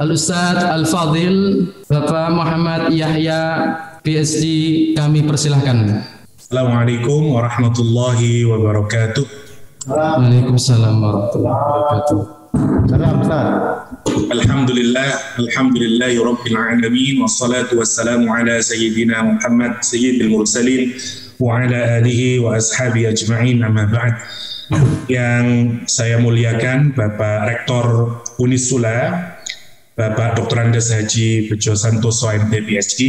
Al Ustaz Al Fadhil Bapak Muhammad Yahya PhD, kami persilahkan. Assalamualaikum warahmatullahi wabarakatuh. Waalaikumsalam warahmatullahi wabarakatuh. Alhamdulillahi rabbil alamin, wassalatu wassalamu ala sayyidina Muhammad sayyidil mursalin wa ala alihi wa ashabi ajma'in, amma ba'd. Yang saya muliakan Bapak Rektor Unissula, Bapak Dr. Andes Haji Bejo Santoso MD PhD,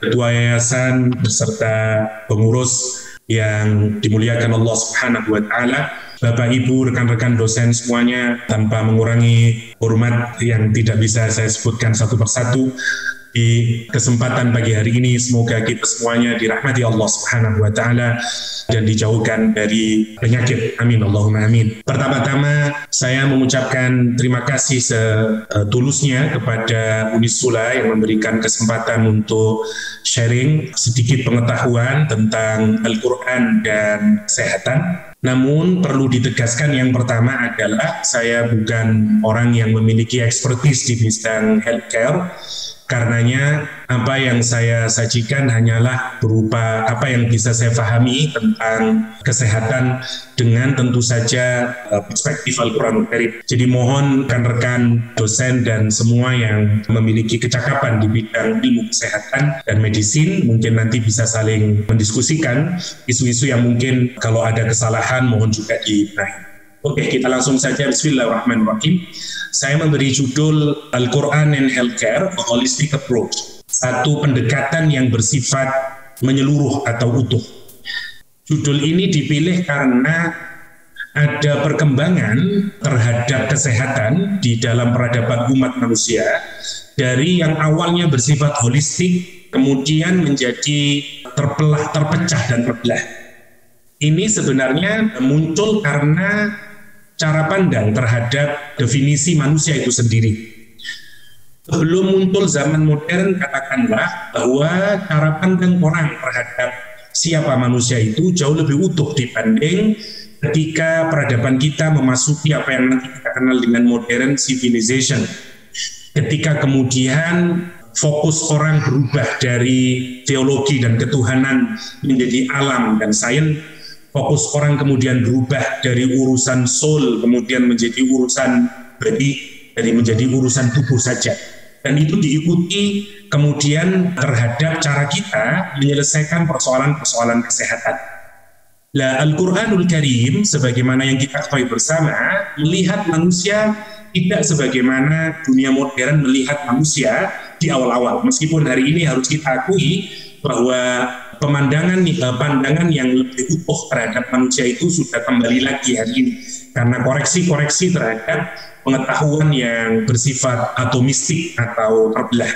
Ketua Yayasan beserta pengurus yang dimuliakan Allah Subhanahu wa Ta'ala, Bapak Ibu, rekan-rekan dosen semuanya, tanpa mengurangi hormat yang tidak bisa saya sebutkan satu persatu. Di kesempatan pagi hari ini semoga kita semuanya dirahmati Allah Subhanahu wa Ta'ala dan dijauhkan dari penyakit. Amin, Allahumma amin. Pertama-tama saya mengucapkan terima kasih setulusnya kepada Unissula yang memberikan kesempatan untuk sharing sedikit pengetahuan tentang Al-Quran dan kesehatan. Namun perlu ditegaskan, yang pertama adalah saya bukan orang yang memiliki ekspertis di bidang healthcare, karenanya apa yang saya sajikan hanyalah berupa apa yang bisa saya pahami tentang kesehatan dengan tentu saja perspektif Al-Quran Karim. Jadi mohon rekan-rekan dosen dan semua yang memiliki kecakapan di bidang ilmu kesehatan dan medicine mungkin nanti bisa saling mendiskusikan isu-isu yang mungkin kalau ada kesalahan mohon juga dibenahi. Oke, kita langsung saja. Bismillahirrahmanirrahim. Saya memberi judul Al-Quran and Healthcare, A Holistic Approach, satu pendekatan yang bersifat menyeluruh atau utuh. Judul ini dipilih karena ada perkembangan terhadap kesehatan di dalam peradaban umat manusia, dari yang awalnya bersifat holistik kemudian menjadi terbelah, terpecah dan terbelah. Ini sebenarnya muncul karena cara pandang terhadap definisi manusia itu sendiri. Sebelum muncul zaman modern, katakanlah bahwa cara pandang orang terhadap siapa manusia itu jauh lebih utuh dibanding ketika peradaban kita memasuki apa yang nanti kita kenal dengan modern civilization. Ketika kemudian fokus orang berubah dari teologi dan ketuhanan menjadi alam dan sains, fokus orang kemudian berubah dari urusan soul kemudian menjadi urusan body, dari menjadi urusan tubuh saja. Dan itu diikuti kemudian terhadap cara kita menyelesaikan persoalan-persoalan kesehatan. Lah, Al-Quranul Karim sebagaimana yang kita ketahui bersama melihat manusia tidak sebagaimana dunia modern melihat manusia di awal-awal. Meskipun hari ini harus kita akui bahwa pandangan yang lebih utuh terhadap manusia itu sudah kembali lagi hari ini karena koreksi-koreksi terhadap pengetahuan yang bersifat atomistik atau terbelah.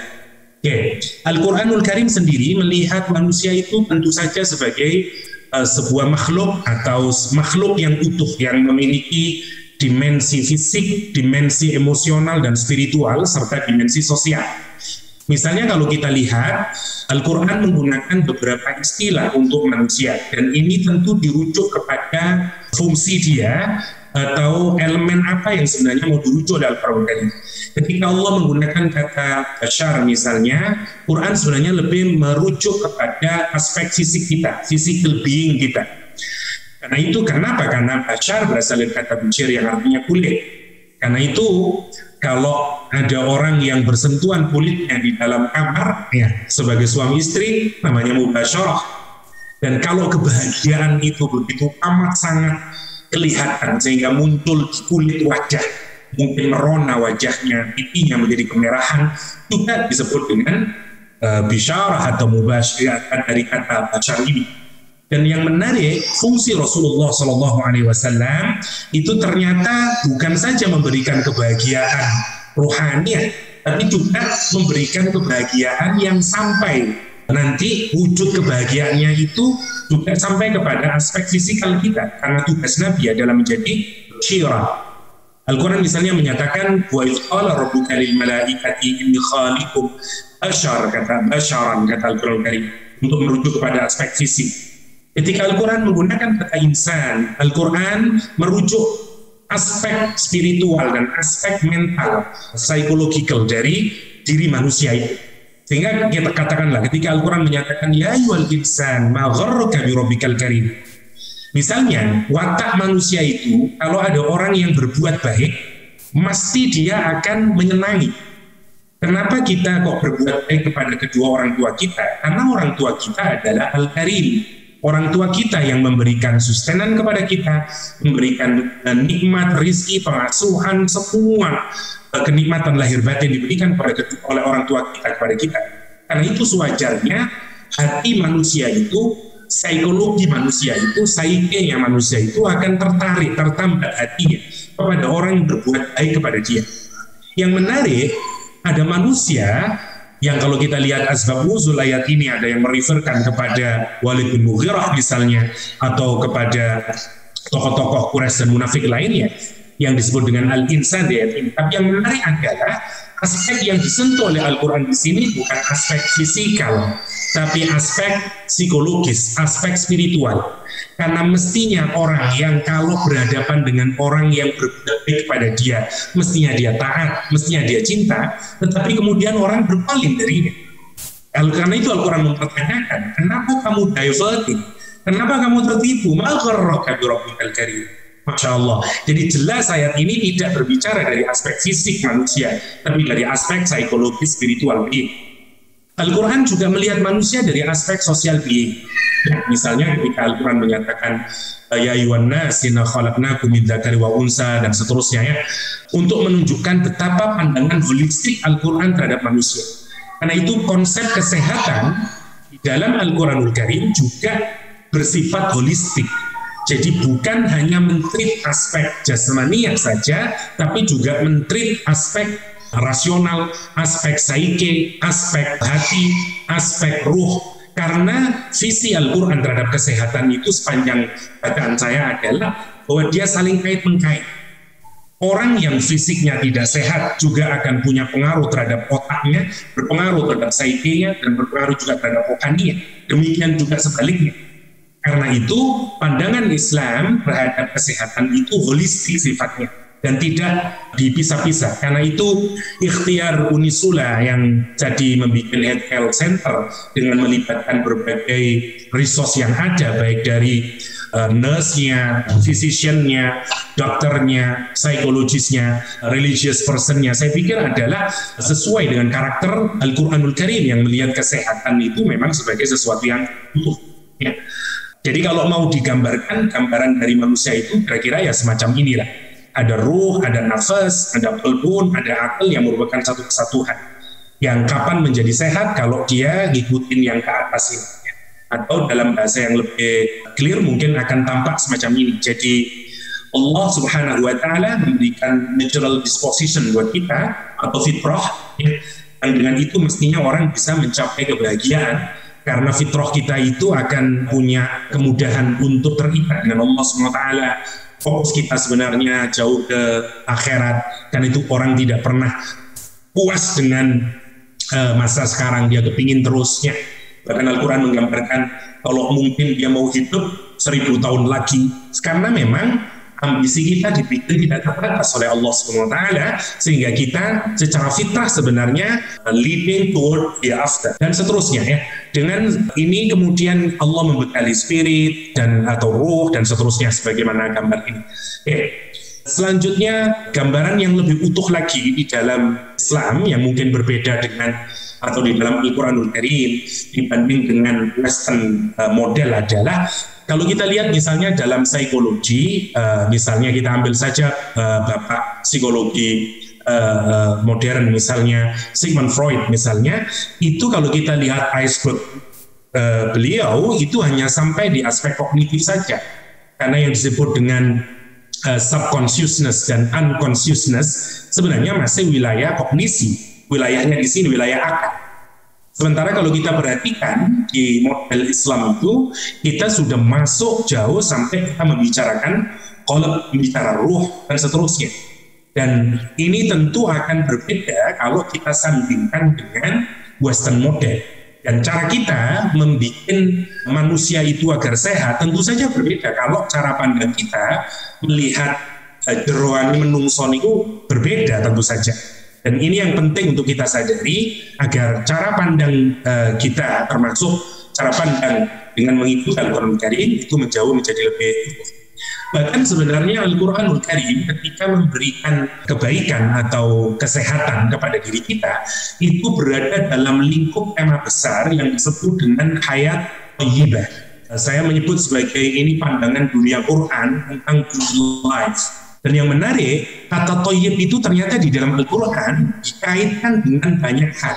Oke, Al-Quranul Karim sendiri melihat manusia itu tentu saja sebagai sebuah makhluk atau makhluk yang utuh yang memiliki dimensi fisik, dimensi emosional dan spiritual serta dimensi sosial. Misalnya kalau kita lihat, Al-Quran menggunakan beberapa istilah untuk manusia dan ini tentu dirujuk kepada fungsi dia atau elemen apa yang sebenarnya mau dirujuk dalam Al-Quran. Ketika Allah menggunakan kata bashar misalnya, Quran sebenarnya lebih merujuk kepada aspek fisik kita, physical being kita. Karena itu kenapa? Karena bashar berasal dari kata bashir yang artinya kulit. Karena itu kalau ada orang yang bersentuhan kulitnya di dalam kamar, ya, sebagai suami istri, namanya mubasyarah. Dan kalau kebahagiaan itu begitu amat sangat kelihatan, sehingga muncul kulit wajah, mungkin merona wajahnya, pipinya menjadi kemerahan, juga disebut dengan bisyarah atau mubasyarah dari kata basyar ini. Dan yang menarik, fungsi Rasulullah SAW itu ternyata bukan saja memberikan kebahagiaan rohaniah, tapi juga memberikan kebahagiaan yang sampai nanti wujud kebahagiaannya itu juga sampai kepada aspek fisikal kita, karena tugas Nabi adalah menjadi syirah. Al-Quran misalnya menyatakan wa qala rabbuka lil malaikati inni khaliqum asyar, kata basyaran, kata Al-Quran Karim, untuk merujuk kepada aspek fisik. Ketika Al-Quran menggunakan kata insan, Al-Quran merujuk aspek spiritual dan aspek mental, psychological dari diri manusia itu. Sehingga kita katakanlah ketika Al-Quran menyatakan ya ayyuhal insan ma gharraka bi rabbikal karim. Misalnya, watak manusia itu kalau ada orang yang berbuat baik, mesti dia akan menyenangi. Kenapa kita kok berbuat baik kepada kedua orang tua kita? Karena orang tua kita adalah Al-Karim. Orang tua kita yang memberikan sustenan kepada kita, memberikan nikmat, rizki, pengasuhan, semua kenikmatan lahir batin diberikan oleh orang tua kita kepada kita. Karena itu sewajarnya hati manusia itu, psikologi manusia itu, psikenya manusia itu akan tertarik, tertambat hatinya kepada orang yang berbuat baik kepada dia. Yang menarik, ada manusia yang kalau kita lihat asbab nuzul ayat ini ada yang mereferkan kepada Walid bin Mughirah misalnya, atau kepada tokoh-tokoh Quraisy dan munafik lainnya yang disebut dengan al-insan di ayat ini. Tapi yang menarik adalah aspek yang disentuh oleh Al-Quran di sini bukan aspek fisikal, tapi aspek psikologis, aspek spiritual. Karena mestinya orang yang kalau berhadapan dengan orang yang berbuat baik kepada dia, mestinya dia taat, mestinya dia cinta, tetapi kemudian orang berpaling darinya. Karena itu Al-Quran mempertanyakan, kenapa kamu diverting? Kenapa kamu tertipu? Masya Allah. Jadi jelas ayat ini tidak berbicara dari aspek fisik manusia, tapi dari aspek psikologis spiritual. Al-Quran juga melihat manusia dari aspek sosial being. Misalnya ketika Al-Quran menyatakan ya ayyuhan nas inna khalaqnakum min dzakarin wa unsa dan seterusnya ya, untuk menunjukkan betapa pandangan holistik Al-Quran terhadap manusia. Karena itu konsep kesehatan di dalam Al-Quranul Karim juga bersifat holistik. Jadi bukan hanya men-treat aspek jasmani saja, tapi juga men-treat aspek rasional, aspek psike, aspek hati, aspek ruh. Karena visi Al-Quran terhadap kesehatan itu sepanjang bacaan saya adalah bahwa dia saling kait-mengkait. Orang yang fisiknya tidak sehat juga akan punya pengaruh terhadap otaknya, berpengaruh terhadap psikenya, dan berpengaruh juga terhadap rohaninya. Demikian juga sebaliknya. Karena itu pandangan Islam terhadap kesehatan itu holistik sifatnya dan tidak dipisah-pisah. Karena itu ikhtiar Unissula yang jadi membuat health care center dengan melibatkan berbagai resource yang ada, baik dari nurse-nya, physician-nya, dokternya, psikologisnya, religious person-nya, saya pikir adalah sesuai dengan karakter Al-Quranul Karim yang melihat kesehatan itu memang sebagai sesuatu yang utuh. Ya. Jadi kalau mau digambarkan, gambaran dari manusia itu kira-kira ya semacam inilah. Ada ruh, ada nafas, ada pelbun, ada akal yang merupakan satu kesatuan. Yang kapan menjadi sehat kalau dia ngikutin yang ke atas ini. Atau dalam bahasa yang lebih clear mungkin akan tampak semacam ini. Jadi Allah Subhanahu wa Ta'ala memberikan natural disposition buat kita atau fitrah. Dan dengan itu mestinya orang bisa mencapai kebahagiaan. Karena fitrah kita itu akan punya kemudahan untuk terikat dengan Allah Subhanahu wa Ta'ala. Fokus kita sebenarnya jauh ke akhirat, karena itu orang tidak pernah puas dengan masa sekarang, dia kepingin terusnya. Bahkan Al-Quran menggambarkan kalau mungkin dia mau hidup 1000 tahun lagi, karena memang ambisi kita dibikin tidak terbatas oleh Allah SWT, sehingga kita secara fitrah sebenarnya leading toward the after dan seterusnya ya. Dengan ini kemudian Allah membekali spirit dan atau ruh dan seterusnya sebagaimana gambar ini. Selanjutnya gambaran yang lebih utuh lagi di dalam Islam yang mungkin berbeda dengan atau di dalam Al-Quranul Karim dibanding dengan Western model adalah kalau kita lihat misalnya dalam psikologi, misalnya kita ambil saja bapak psikologi modern misalnya Sigmund Freud misalnya, itu kalau kita lihat iceberg beliau itu hanya sampai di aspek kognitif saja, karena yang disebut dengan subconsciousness dan unconsciousness sebenarnya masih wilayah kognisi, wilayahnya di sini wilayah akal. Sementara kalau kita perhatikan di model Islam itu kita sudah masuk jauh sampai kita membicarakan kalau bicara ruh dan seterusnya. Dan ini tentu akan berbeda kalau kita sandingkan dengan Western model. Dan cara kita membuat manusia itu agar sehat tentu saja berbeda kalau cara pandang kita melihat jeroani menungso niku berbeda tentu saja. Dan ini yang penting untuk kita sadari agar cara pandang kita, termasuk cara pandang dengan mengikuti Al-Quran Karim, itu menjauh menjadi lebih efektif. Bahkan sebenarnya Al-Quranul Karim ketika memberikan kebaikan atau kesehatan kepada diri kita, itu berada dalam lingkup tema besar yang disebut dengan hayat thayyibah. Saya menyebut sebagai ini pandangan dunia Quran tentang good life. Dan yang menarik, kata thayyib itu ternyata di dalam Al-Quran dikaitkan dengan banyak hal.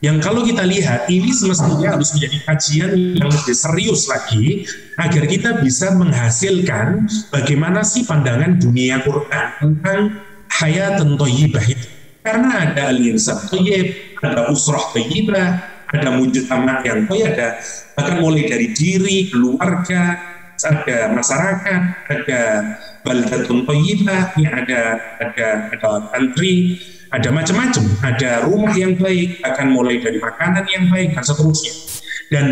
Yang kalau kita lihat, ini semestinya harus menjadi kajian yang lebih serius lagi, agar kita bisa menghasilkan bagaimana sih pandangan dunia Quran tentang hayatan thayyibah itu. Karena ada al-insan thayyib, ada usrah thayyibah, ada mujtama' yang thayyib, ada bahkan mulai dari diri, keluarga, ada masyarakat, ada baldatun thayyibah, ada antri, ada macam-macam, ada rumah yang baik, akan mulai dari makanan yang baik, dan seterusnya. Dan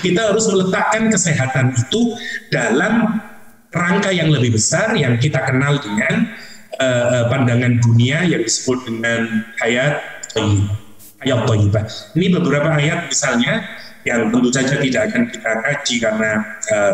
kita harus meletakkan kesehatan itu dalam rangka yang lebih besar yang kita kenal dengan pandangan dunia yang disebut dengan hayat thayyibah. Ini beberapa ayat misalnya yang tentu saja tidak akan kita kaji karena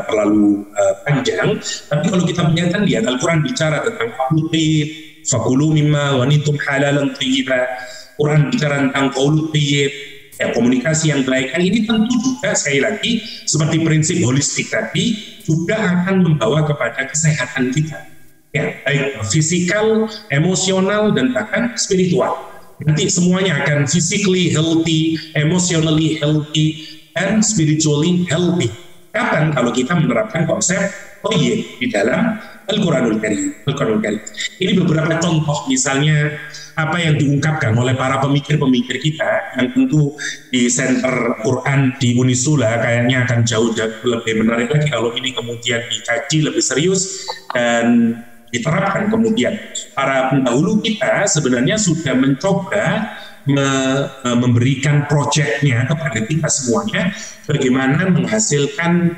terlalu panjang. Tapi kalau kita menyatakan lihat Al-Quran bicara tentang qaulutit, fakulu mimma wanitum halalan thayyibah. Quran bicara tentang qaulut thayyib, ya, komunikasi yang baik. Dan ini tentu juga sekali lagi seperti prinsip holistik tadi juga akan membawa kepada kesehatan kita, ya, baik fisikal, emosional, dan bahkan spiritual. Nanti semuanya akan physically healthy, emotionally healthy, dan spiritually healthy. Kapan? Kalau kita menerapkan konsep thayyib di dalam Al-Quranul Karim. Ini beberapa contoh, misalnya apa yang diungkapkan oleh para pemikir-pemikir kita, yang tentu di Center Quran di Unissula kayaknya akan jauh lebih menarik lagi kalau ini kemudian dikaji lebih serius dan diterapkan kemudian. Para pendahulu kita sebenarnya sudah mencoba memberikan proyeknya kepada kita semuanya bagaimana menghasilkan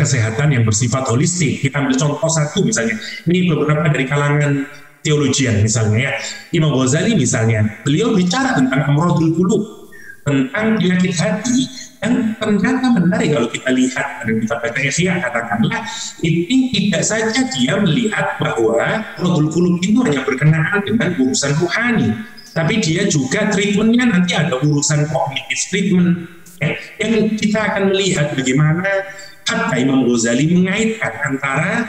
kesehatan yang bersifat holistik. Kita ambil contoh satu misalnya, ini beberapa dari kalangan teologian misalnya, ya, Imam Ghazali misalnya, beliau bicara tentang amrodul qulub, tentang penyakit hati, yang ternyata menarik kalau kita lihat dan kita baca Ihya, katakanlah ini tidak saja dia melihat bahwa amrodul qulub itu hanya berkenaan dengan urusan rohani, tapi dia juga treatmentnya nanti ada urusan kognitif treatment, ya, yang kita akan melihat bagaimana kata Imam Ghazali mengaitkan antara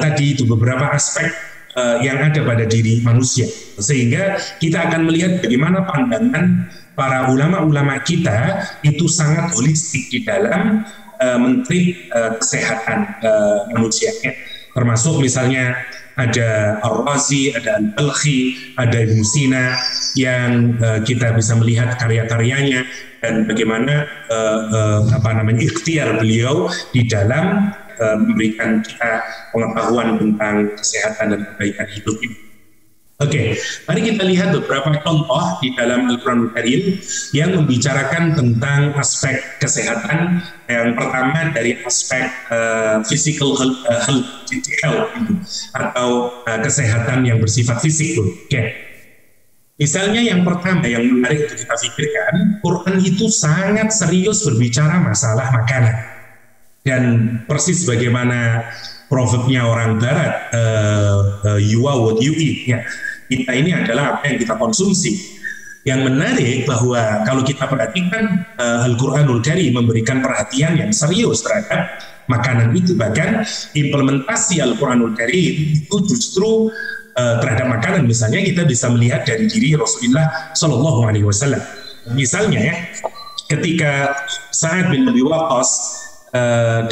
tadi itu beberapa aspek yang ada pada diri manusia, sehingga kita akan melihat bagaimana pandangan para ulama-ulama kita itu sangat holistik di dalam menteri kesehatan manusianya, termasuk misalnya ada Ar-Razi, ada Al-Talhi, ada Ibn Sina yang kita bisa melihat karya-karyanya dan bagaimana ikhtiar beliau di dalam memberikan kita pengetahuan tentang kesehatan dan kebaikan hidup ini. Oke, mari kita lihat beberapa contoh di dalam Al-Quranul Karim yang membicarakan tentang aspek kesehatan. Yang pertama dari aspek physical health atau kesehatan yang bersifat fisik. Oke. Misalnya yang pertama yang menarik untuk kita pikirkan, Quran itu sangat serius berbicara masalah makanan. Dan persis bagaimana proverb-nya orang Barat, you are what you eat, ya. Kita ini adalah apa yang kita konsumsi. Yang menarik bahwa kalau kita perhatikan Al-Quranul Karim memberikan perhatian yang serius terhadap makanan itu. Bahkan implementasi Al-Quranul Karim itu justru terhadap makanan. Misalnya kita bisa melihat dari diri Rasulullah Shallallahu Alaihi Wasallam. Misalnya ya, ketika Sa'ad bin Abi Waqaz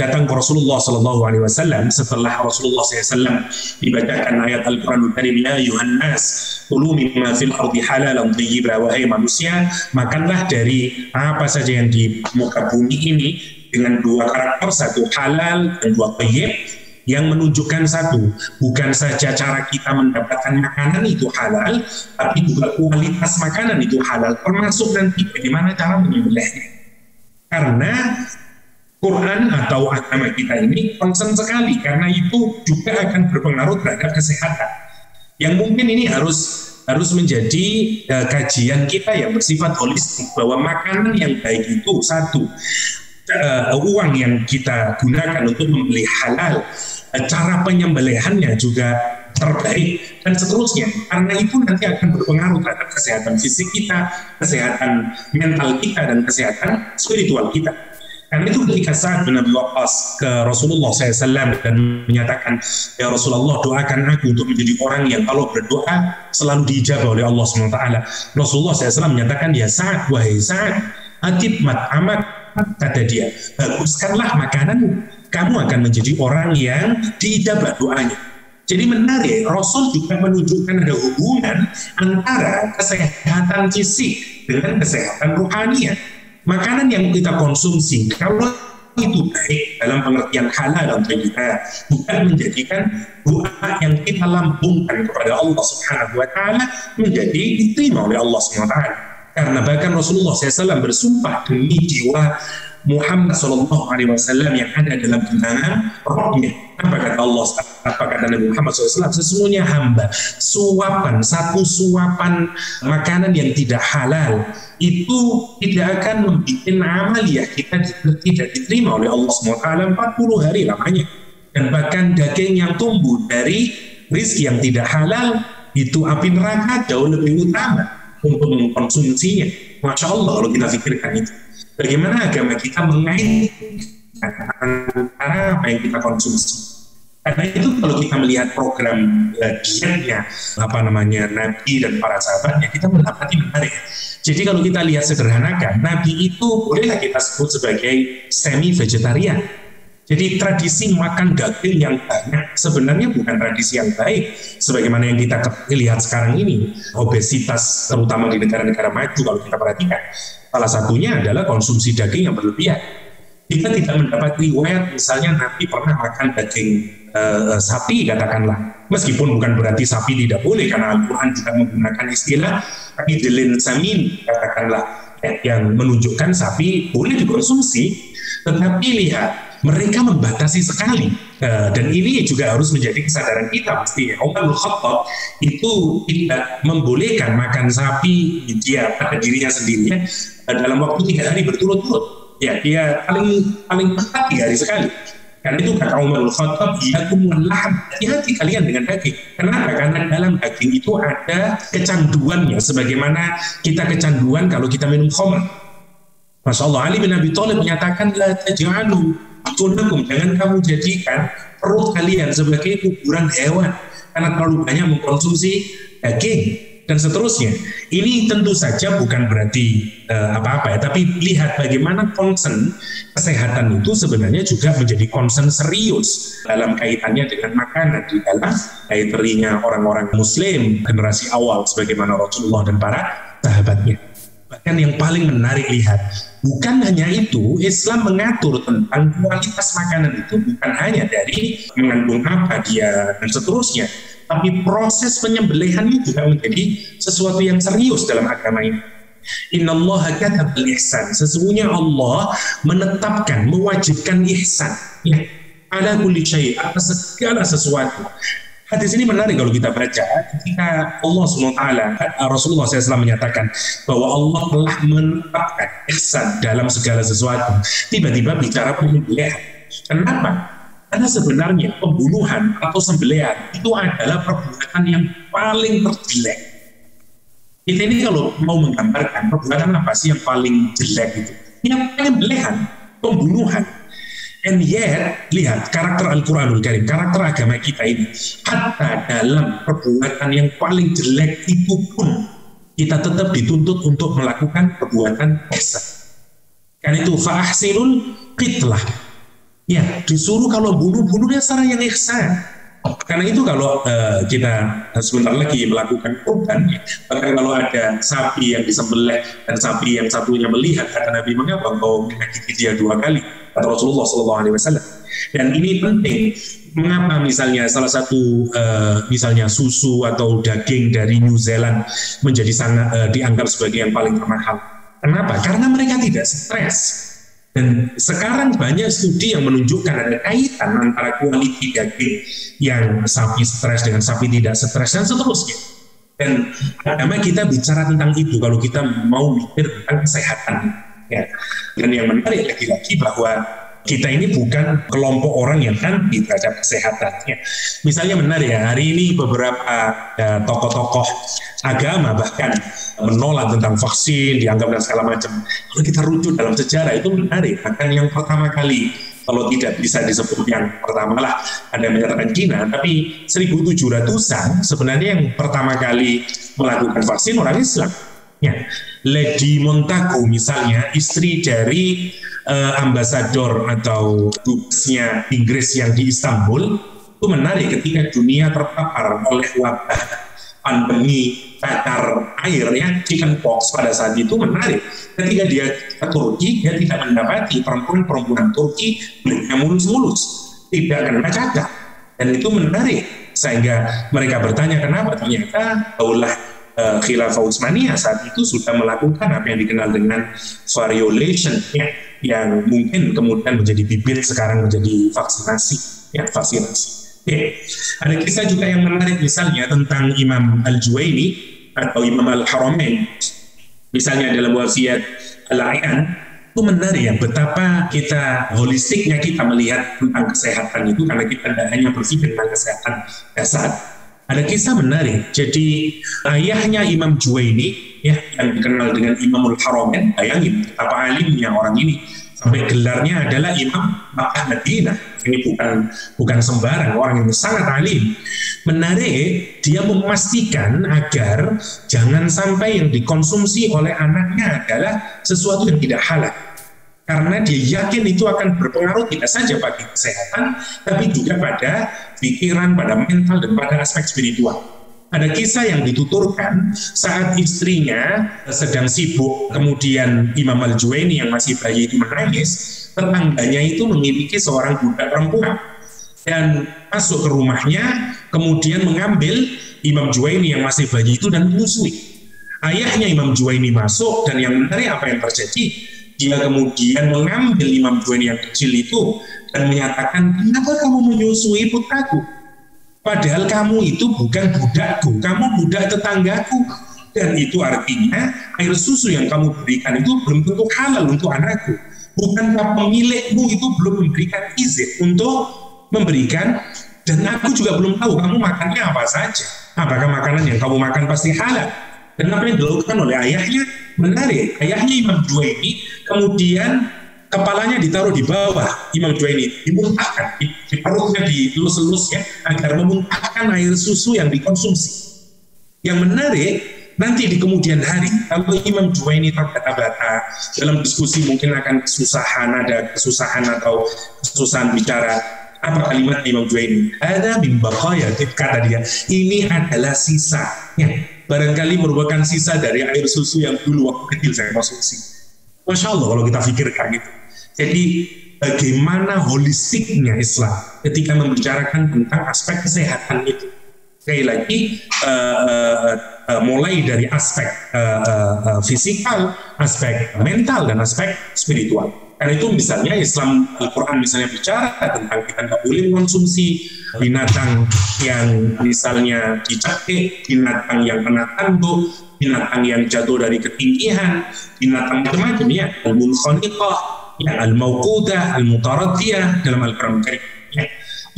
datang ke Rasulullah Shallallahu Alaihi Wasallam setelah Rasulullah SAW dibacakan ayat Al-Quranul Karim, ya ayuhan nas kulu mimma fil ardi halalan thayyiba, wahai manusia, makanlah dari apa saja yang di muka bumi ini dengan dua karakter, satu halal dan dua thayyib, yang menunjukkan satu, bukan saja cara kita mendapatkan makanan itu halal, tapi juga kualitas makanan itu halal, termasuk nanti bagaimana cara menyembelihnya. Karena Quran atau agama kita ini concern sekali, karena itu juga akan berpengaruh terhadap kesehatan. Yang mungkin ini harus menjadi kajian kita yang bersifat holistik, bahwa makanan yang baik itu satu, uang yang kita gunakan untuk membeli halal, cara penyembelihannya juga terbaik, dan seterusnya, karena itu nanti akan berpengaruh terhadap kesehatan fisik kita, kesehatan mental kita, dan kesehatan spiritual kita. Karena itu ketika Sa'ad bin Abi Waqaz ke Rasulullah SAW dan menyatakan, ya Rasulullah, doakan aku untuk menjadi orang yang kalau berdoa selalu diijabah oleh Allah SWT. Rasulullah SAW menyatakan, ya Sa'ad, wahai Sa'ad, atib mat'amak, kata dia, baguskanlah makananmu, kamu akan menjadi orang yang diijabah doanya. Jadi menarik, Rasul juga menunjukkan ada hubungan antara kesehatan fisik dengan kesehatan rohaninya. Makanan yang kita konsumsi, kalau itu baik dalam pengertian halal dan kita bukan menjadikan doa yang kita lambungkan kepada Allah Subhanahu wa Ta'ala menjadi diterima oleh Allah Subhanahu wa Ta'ala. Karena bahkan Rasulullah SAW bersumpah demi jiwa Muhammad Shallallahu Alaihi Wasallam yang ada dalam genangan rohnya. Apa kata Allah? Apa kata Nabi Muhammad SAW? Sesungguhnya hamba suapan, satu suapan makanan yang tidak halal itu tidak akan membuat amaliyah kita tidak diterima oleh Allah SWT 40 hari lamanya. Dan bahkan daging yang tumbuh dari rizki yang tidak halal itu api neraka jauh lebih utama untuk mengkonsumsinya. Masya Allah kalau kita pikirkan itu. Bagaimana agama kita mengaitkan antara apa yang kita konsumsi? Karena itu kalau kita melihat program dietnya, Nabi dan para sahabatnya, kita mendapati menarik. Jadi kalau kita lihat sederhanakan, Nabi itu bolehlah kita sebut sebagai semi-vegetarian. Jadi tradisi makan daging yang banyak sebenarnya bukan tradisi yang baik, sebagaimana yang kita lihat sekarang ini, obesitas terutama di negara-negara maju kalau kita perhatikan. Salah satunya adalah konsumsi daging yang berlebihan. Kita tidak mendapat riwayat, misalnya Nabi pernah makan daging sapi, katakanlah. Meskipun bukan berarti sapi tidak boleh, karena Al-Quran juga menggunakan istilah idlin samin, katakanlah, yang menunjukkan sapi boleh dikonsumsi. Tetapi lihat, mereka membatasi sekali. Dan ini juga harus menjadi kesadaran kita mestinya. Umar ibn Khattab itu tidak membolehkan makan sapi dia pada dirinya sendiri dalam waktu 3 hari berturut-turut. Ya, dia paling tepat 3 hari sekali. Karena itu kata Umar ibn Khattab, hati-hati kalian dengan daging. Kenapa? Karena dalam daging itu ada kecanduannya, sebagaimana kita kecanduan kalau kita minum khamr. Masya Allah, Ali bin Abi Thalib menyatakan, la taj'alu tunakum, jangan kamu jadikan perut kalian sebagai kuburan hewan karena terlalu banyak mengkonsumsi daging dan seterusnya. Ini tentu saja bukan berarti apa-apa ya, tapi lihat bagaimana concern kesehatan itu sebenarnya juga menjadi concern serius dalam kaitannya dengan makanan di dalam dietarinya orang-orang Muslim generasi awal sebagaimana Rasulullah dan para sahabatnya. Bahkan yang paling menarik lihat, bukan hanya itu, Islam mengatur tentang kualitas makanan itu bukan hanya dari mengandung apa dia dan seterusnya, tapi proses penyembelihannya juga menjadi sesuatu yang serius dalam agama ini. Innallaha katabal ihsan, sesungguhnya Allah menetapkan, mewajibkan ihsan ala kulli syai', atas segala sesuatu. Hadis ini menarik kalau kita baca, ketika Allah SWT, Rasulullah SAW menyatakan bahwa Allah telah menetapkan ihsan dalam segala sesuatu, tiba-tiba bicara penyembelihan. Kenapa? Karena sebenarnya pembunuhan atau sembelihan itu adalah perbuatan yang paling terjelek. Kita ini kalau mau menggambarkan perbuatan apa sih yang paling jelek itu? Yang penyembelihan, pembunuhan. And yet, lihat karakter Al-Quranul Karim, karakter agama kita ini, hatta dalam perbuatan yang paling jelek itu pun kita tetap dituntut untuk melakukan perbuatan ihsan. Karena itu fa'ahsinul qitlah. Ya, disuruh kalau bunuh-bunuhnya secara yang ihsan. Karena itu kalau kita sebentar lagi melakukan kurban, bahkan kalau ada sapi yang disembelih dan sapi yang satunya melihat, kata Nabi mengapa engkau menyakiti dia 2 kali? Kata Rasulullah SAW. Dan ini penting. Mengapa misalnya salah satu misalnya susu atau daging dari New Zealand menjadi sangat dianggap sebagai yang paling termahal? Kenapa? Karena mereka tidak stres. Dan sekarang banyak studi yang menunjukkan ada kaitan antara kualiti daging yang sapi stres dengan sapi tidak stres dan seterusnya. Dan pertama kita bicara tentang itu kalau kita mau mikir tentang kesehatan. Ya. Dan yang menarik lagi-lagi bahwa kita ini bukan kelompok orang yang anti terhadap kesehatannya. Misalnya menarik ya, hari ini beberapa tokoh-tokoh agama bahkan menolak tentang vaksin, dianggap dan segala macam. Kalau kita rujuk dalam sejarah itu menarik. Bahkan yang pertama kali, kalau tidak bisa disebut yang pertama lah, ada yang menyatakan Cina, tapi 1700-an sebenarnya yang pertama kali melakukan vaksin orang Islam. Ya. Lady Montagu misalnya, istri dari ambasador atau dubesnya Inggris yang di Istanbul, itu menarik ketika dunia terpapar oleh wabah pandemi cacar air ya, chickenpox pada saat itu menarik. Ketika dia ke Turki, dia tidak mendapati perempuan-perempuan Turki yang mulus-mulus, tidak kena cacar. Dan itu menarik, sehingga mereka bertanya kenapa, ternyata Daulah Khilafah Utsmaniyah saat itu sudah melakukan apa yang dikenal dengan variolation ya, yang mungkin kemudian menjadi bibit, sekarang menjadi vaksinasi ya, vaksinasi. Okay. Ada kisah juga yang menarik misalnya tentang Imam Al-Juwaini atau Imam Al-Haramain. Misalnya dalam wasiat Al-Ayan, itu menarik ya betapa kita holistiknya kita melihat tentang kesehatan itu, karena kita tidak hanya berpikir tentang kesehatan dasar. Ada kisah menarik. Jadi ayahnya Imam Juwaini ya, yang dikenal dengan Imam Al-Haramain, bayangin apa alimnya orang ini. Sampai gelarnya adalah Imam Madinah. Ini bukan sembarang, orang yang sangat alim. Menarik, dia memastikan agar jangan sampai yang dikonsumsi oleh anaknya adalah sesuatu yang tidak halal. Karena dia yakin itu akan berpengaruh tidak saja bagi kesehatan, tapi juga pada pikiran, pada mental, dan pada aspek spiritual. Ada kisah yang dituturkan saat istrinya sedang sibuk, kemudian Imam Al-Juwaini yang masih bayi itu menangis. Tetangganya itu memiliki seorang budak perempuan dan masuk ke rumahnya, kemudian mengambil Imam Juwaini yang masih bayi itu dan menyusui. Ayahnya Imam Juwaini masuk, dan yang menarik apa yang terjadi, dia kemudian mengambil Imam Juwaini yang kecil itu dan menyatakan, "Kenapa kamu menyusui putraku? Padahal kamu itu bukan budakku, kamu budak tetanggaku. Dan itu artinya air susu yang kamu berikan itu belum tentu halal untuk anakku. Bukankah pemilikmu itu belum memberikan izin untuk memberikan, dan aku juga belum tahu kamu makannya apa saja. Apakah makanan yang kamu makan pasti halal?" Dan apa yang dilakukan oleh ayahnya menarik. Ayahnya Imam Juwaini kemudian kepalanya ditaruh di bawah Imam Juwaini, dimuntahkan, di perutnya dilus-lus ya, agar memuntahkan air susu yang dikonsumsi. Yang menarik, nanti di kemudian hari, kalau Imam Juwaini terbata-bata, dalam diskusi mungkin akan kesusahan, ada kesusahan atau kesusahan bicara, apa kalimat Imam Juwaini? Ada bimbaqaya, kata dia, ini adalah sisa. Ya, barangkali merupakan sisa dari air susu yang dulu waktu kecil saya konsumsi. Masya Allah kalau kita pikirkan gitu. Jadi bagaimana holistiknya Islam ketika membicarakan tentang aspek kesehatan itu. Sekali lagi, mulai dari aspek fisikal, aspek mental, dan aspek spiritual. Karena itu misalnya Islam, Al-Quran misalnya bicara tentang kita tidak boleh mengkonsumsi binatang yang misalnya dicekik, binatang yang kena tanduk, binatang yang jatuh dari ketinggian, binatang macam-macam ya, al-munkhaniqah, ya, al-mauqudah, al-mutaradiyah dalam Al-Quran Karim. Ya.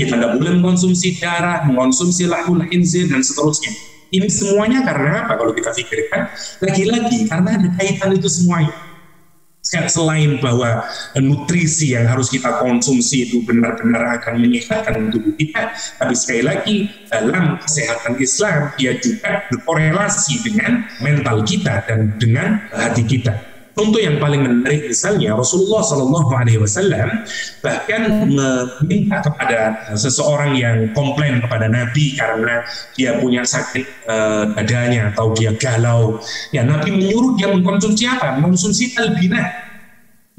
Kita tidak boleh mengkonsumsi darah, mengkonsumsi lahul khinzir dan seterusnya. Ini semuanya karena apa kalau kita pikirkan? Lagi-lagi karena ada kaitan itu semuanya. Selain bahwa nutrisi yang harus kita konsumsi itu benar-benar akan menyehatkan tubuh kita, tapi sekali lagi dalam kesehatan Islam dia juga berkorelasi dengan mental kita dan dengan hati kita. Contoh yang paling menarik misalnya Rasulullah SAW bahkan meminta kepada seseorang yang komplain kepada Nabi karena dia punya sakit dadanya atau dia galau. Ya, Nabi menyuruh dia mengkonsumsi apa? Mengkonsumsi talbinah,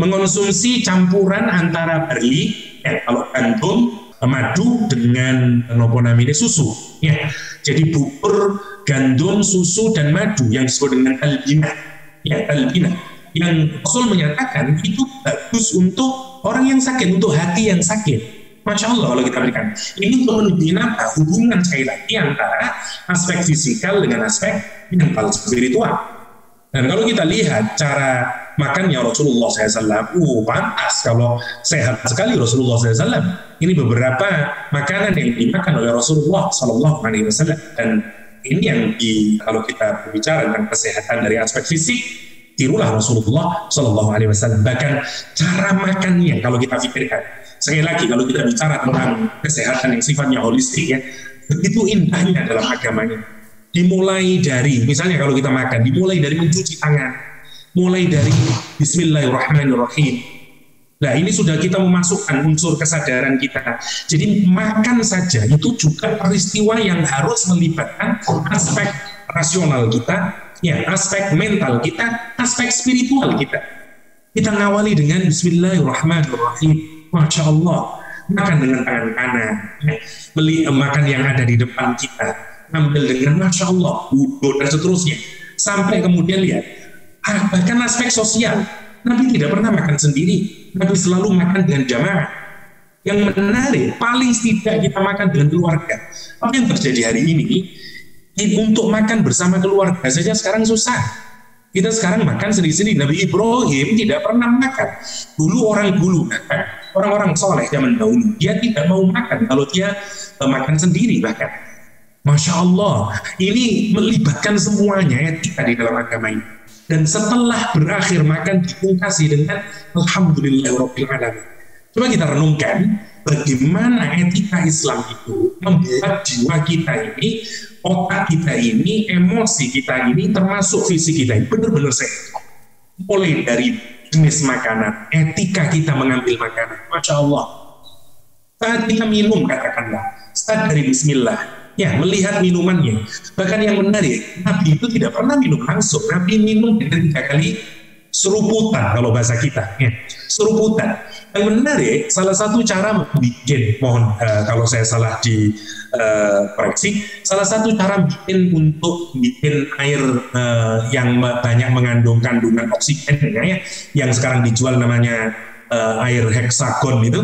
mengkonsumsi campuran antara barli, kalau gandum, madu dengan noponamine susu. Ya, jadi bubur gandum, susu dan madu yang disebut dengan talbinah. Ya, talbinah. yang Rasul menyatakan itu bagus untuk orang yang sakit, untuk hati yang sakit. Masya Allah kalau kita berikan. Ini untuk menunjukkan apa? Hubungan sekali lagi antara aspek fisikal dengan aspek mental spiritual. Dan kalau kita lihat cara makannya Rasulullah SAW, pantas kalau sehat sekali Rasulullah SAW. Ini beberapa makanan yang dimakan oleh Rasulullah SAW. Dan ini yang kalau kita berbicara tentang kesehatan dari aspek fisik, tirulah Rasulullah SAW. Bahkan cara makannya kalau kita pikirkan. Sekali lagi kalau kita bicara tentang kesehatan yang sifatnya holistik ya, begitu indahnya dalam agamanya. Dimulai dari, misalnya kalau kita makan, dimulai dari mencuci tangan, mulai dari Bismillahirrahmanirrahim. Nah ini sudah kita memasukkan unsur kesadaran kita. Jadi makan saja itu juga peristiwa yang harus melibatkan aspek rasional kita, ya, aspek mental kita, aspek spiritual kita. Kita ngawali dengan Bismillahirrahmanirrahim. Masya Allah, makan dengan tangan kanan, beli makan yang ada di depan kita, ambil dengan Masya Allah, wudhu dan seterusnya. Sampai kemudian lihat, bahkan aspek sosial, Nabi tidak pernah makan sendiri, Nabi selalu makan dengan jamaah. Yang menarik, paling tidak kita makan dengan keluarga. Apa yang terjadi hari ini, untuk makan bersama keluarga saja sekarang susah. Kita sekarang makan sendiri-sendiri. Nabi Ibrahim tidak pernah makan. Dulu orang gulu, orang-orang soleh zaman dahulu, dia tidak mau makan kalau dia makan sendiri bahkan. Masya Allah, ini melibatkan semuanya etika di dalam agama ini. Dan setelah berakhir makan dipungkasi dengan Alhamdulillahirrahmanirrahim. Coba kita renungkan bagaimana etika Islam itu membuat jiwa kita ini, otak kita ini, emosi kita ini, termasuk fisik kita ini benar-benar sehat. Mulai dari jenis makanan, etika kita mengambil makanan, Masya Allah. Saat kita minum, katakanlah, start dari Bismillah, ya, melihat minumannya. Bahkan yang menarik, Nabi itu tidak pernah minum langsung. Nabi minum dengan 3 kali seruputan, kalau bahasa kita, ya, seruputan. Yang menarik, salah satu cara bikin, mohon kalau saya salah di koreksi, salah satu cara bikin untuk bikin air yang banyak mengandung kandungan oksigen, ya, yang sekarang dijual namanya air heksagon itu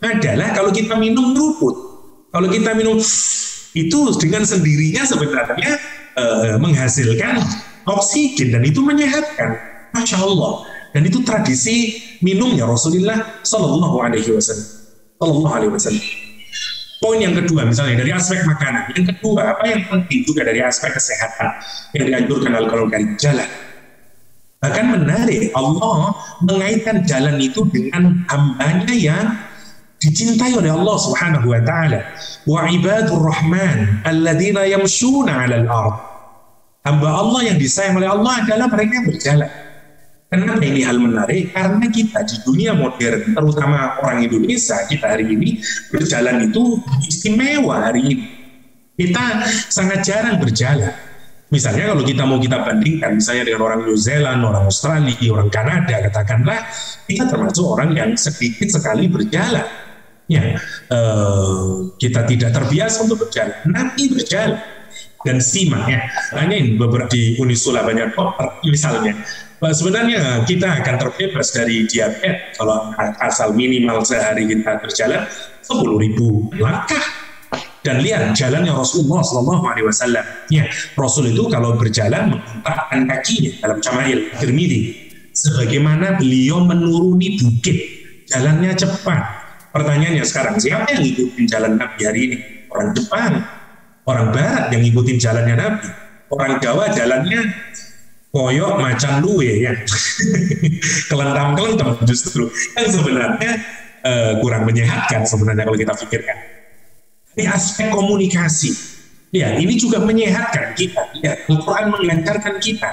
adalah kalau kita minum seruput, kalau kita minum itu dengan sendirinya sebenarnya menghasilkan oksigen dan itu menyehatkan. Masya Allah. Dan itu tradisi minumnya Rasulullah Sallallahu alaihi wasallam. Poin yang kedua, misalnya dari aspek makanan. Yang kedua, apa yang penting juga dari aspek kesehatan yang dianjurkan Al-Quran dari jalan. Bahkan menarik, Allah mengaitkan jalan itu dengan hambanya yang dicintai oleh Allah Subhanahu wa ta'ala. Wa ibadur rahman alladzina yamshuna 'alal ard. Hamba Allah yang disayang oleh Allah adalah mereka yang berjalan. Kenapa ini hal menarik? Karena kita di dunia modern, terutama orang Indonesia, kita hari ini berjalan itu istimewa hari ini. Kita sangat jarang berjalan. Misalnya kalau kita mau kita bandingkan, misalnya dengan orang New Zealand, orang Australia, orang Kanada, katakanlah, kita termasuk orang yang sedikit sekali berjalan. Ya, kita tidak terbiasa untuk berjalan. Nanti berjalan. Dan simak ya, tanyain beberapa di Unissula banyak dokter, misalnya. Sebenarnya kita akan terbebas dari diabetes kalau asal minimal sehari kita berjalan 10.000 langkah. Dan lihat jalannya Rasulullah SAW. Ya, Rasul itu kalau berjalan menghentakkan kakinya dalam Jama'il Tirmidzi. Sebagaimana beliau menuruni bukit, jalannya cepat. Pertanyaannya sekarang, siapa yang ngikutin jalan Nabi hari ini? Orang Jepang, orang Barat yang ngikutin jalannya Nabi. Orang Jawa jalannya koyok macan luwe ya, kelentam-kelentam justru yang sebenarnya kurang menyehatkan sebenarnya kalau kita pikirkan. Ini aspek komunikasi, ya ini juga menyehatkan kita. Ya, Al-Quran menganggarkan kita,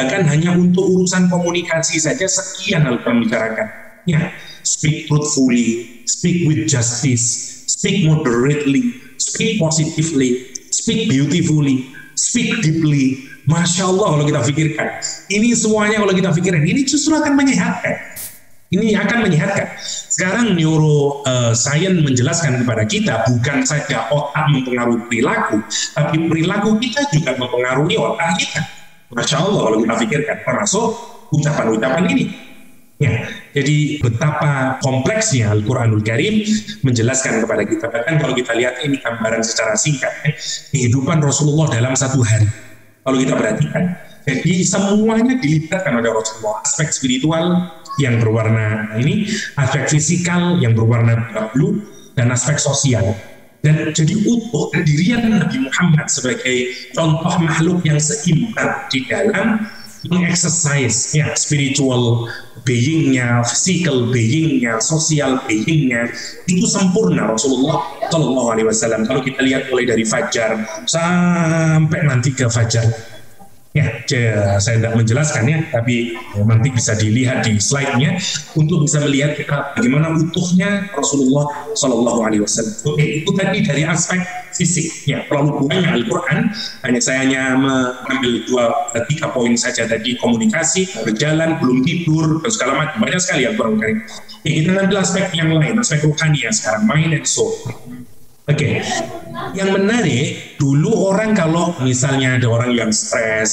bahkan hanya untuk urusan komunikasi saja sekian hal pembicarakan. Ya, speak truthfully, speak with justice, speak moderately, speak positively, speak beautifully, speak deeply. Masya Allah kalau kita pikirkan. Ini semuanya kalau kita pikirkan. Ini justru akan menyehatkan. Ini akan menyehatkan. Sekarang neuroscience menjelaskan kepada kita, bukan saja otak mempengaruhi perilaku, tapi perilaku kita juga mempengaruhi otak kita. Masya Allah kalau kita pikirkan. Termasuk ucapan-ucapan ini. Ya, jadi betapa kompleksnya Al-Quranul Karim menjelaskan kepada kita. Bahkan kalau kita lihat ini gambaran secara singkat, kehidupan Rasulullah dalam satu hari. Kalau kita perhatikan, jadi semuanya dilibatkan oleh Rasulullah. Aspek spiritual yang berwarna ini, aspek fisikal yang berwarna biru, dan aspek sosial. Dan jadi utuh kedirian Nabi Muhammad sebagai contoh makhluk yang seimbang di dalam mengeksersis ya, spiritual beingnya, physical beingnya, sosial beingnya, itu sempurna Rasulullah Shallallahu Alaihi Wasallam. Kalau kita lihat mulai dari fajar sampai nanti ke fajar, ya saya tidak menjelaskannya, tapi nanti bisa dilihat di slide-nya untuk bisa melihat bagaimana utuhnya Rasulullah Shallallahu Alaihi Wasallam. Itu tadi dari aspek fisik, ya terlalu banyak Al-Quran, hanya saya mengambil 2-3 poin saja tadi, komunikasi, berjalan, belum tidur, dan segala macam, banyak sekali Al-Quran. Ya, kita ambil aspek yang lain, aspek rohani yang sekarang, mind and soul. Oke, yang menarik, dulu orang kalau misalnya ada orang yang stres,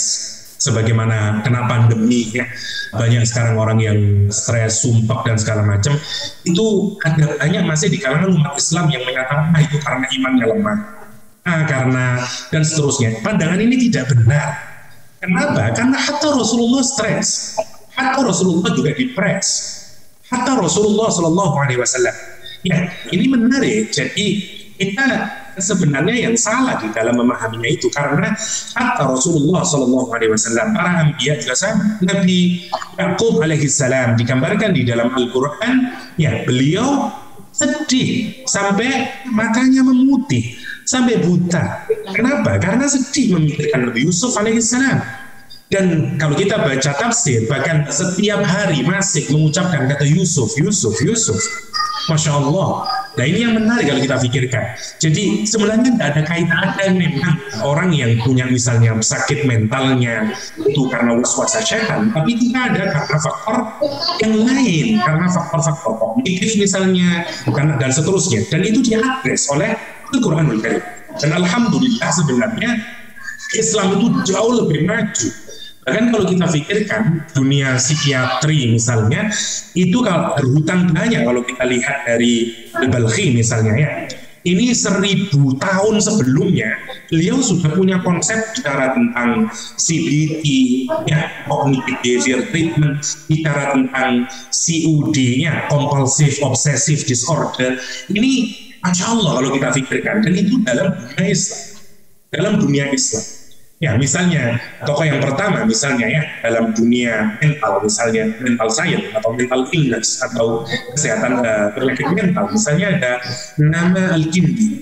sebagaimana kena pandemi ya, banyak sekarang orang yang stres, sumpah dan segala macam, itu ada banyak masih di kalangan umat Islam yang mengatakan itu karena imannya lemah, karena dan seterusnya. Pandangan ini tidak benar. Kenapa? Karena hatta Rasulullah stres, hatta Rasulullah juga depres, hatta Rasulullah Shallallahu Alaihi Wasallam. Ya, ini menarik. Jadi kita sebenarnya yang salah di dalam memahaminya itu, karena kata Rasulullah Shallallahu Alaihi Wasallam, para anbiya juga sama. Nabi Ya'qub alaihissalam digambarkan di dalam Al-Quran, ya beliau sedih sampai matanya memutih, sampai buta. Kenapa? Karena sedih memikirkan Nabi Yusuf alaihissalam. Dan kalau kita baca tafsir, bahkan setiap hari masih mengucapkan kata Yusuf, Yusuf, Yusuf. Masya Allah. Nah ini yang menarik kalau kita pikirkan. Jadi sebenarnya tidak ada kaitan memang orang yang punya misalnya sakit mentalnya itu karena waswas setan, tapi tidak ada karena faktor yang lain, karena faktor-faktor kognitif misalnya dan seterusnya. Dan itu diadres oleh Al-Quranul Karim. Dan alhamdulillah sebenarnya Islam itu jauh lebih maju. Bahkan kalau kita pikirkan dunia psikiatri misalnya, itu kalau berhutang banyak kalau kita lihat dari Al-Balkhi misalnya ya, ini 1000 tahun sebelumnya beliau sudah punya konsep bicara tentang CBT, ya, cognitive behavior treatment, bicara tentang COD-nya, compulsive obsessive disorder. Ini Masya Allah kalau kita pikirkan, dan itu dalam dunia Islam. Ya, misalnya tokoh yang pertama misalnya ya dalam dunia mental, misalnya mental science atau mental illness atau kesehatan terkait mental, misalnya ada nama Al-Kindi.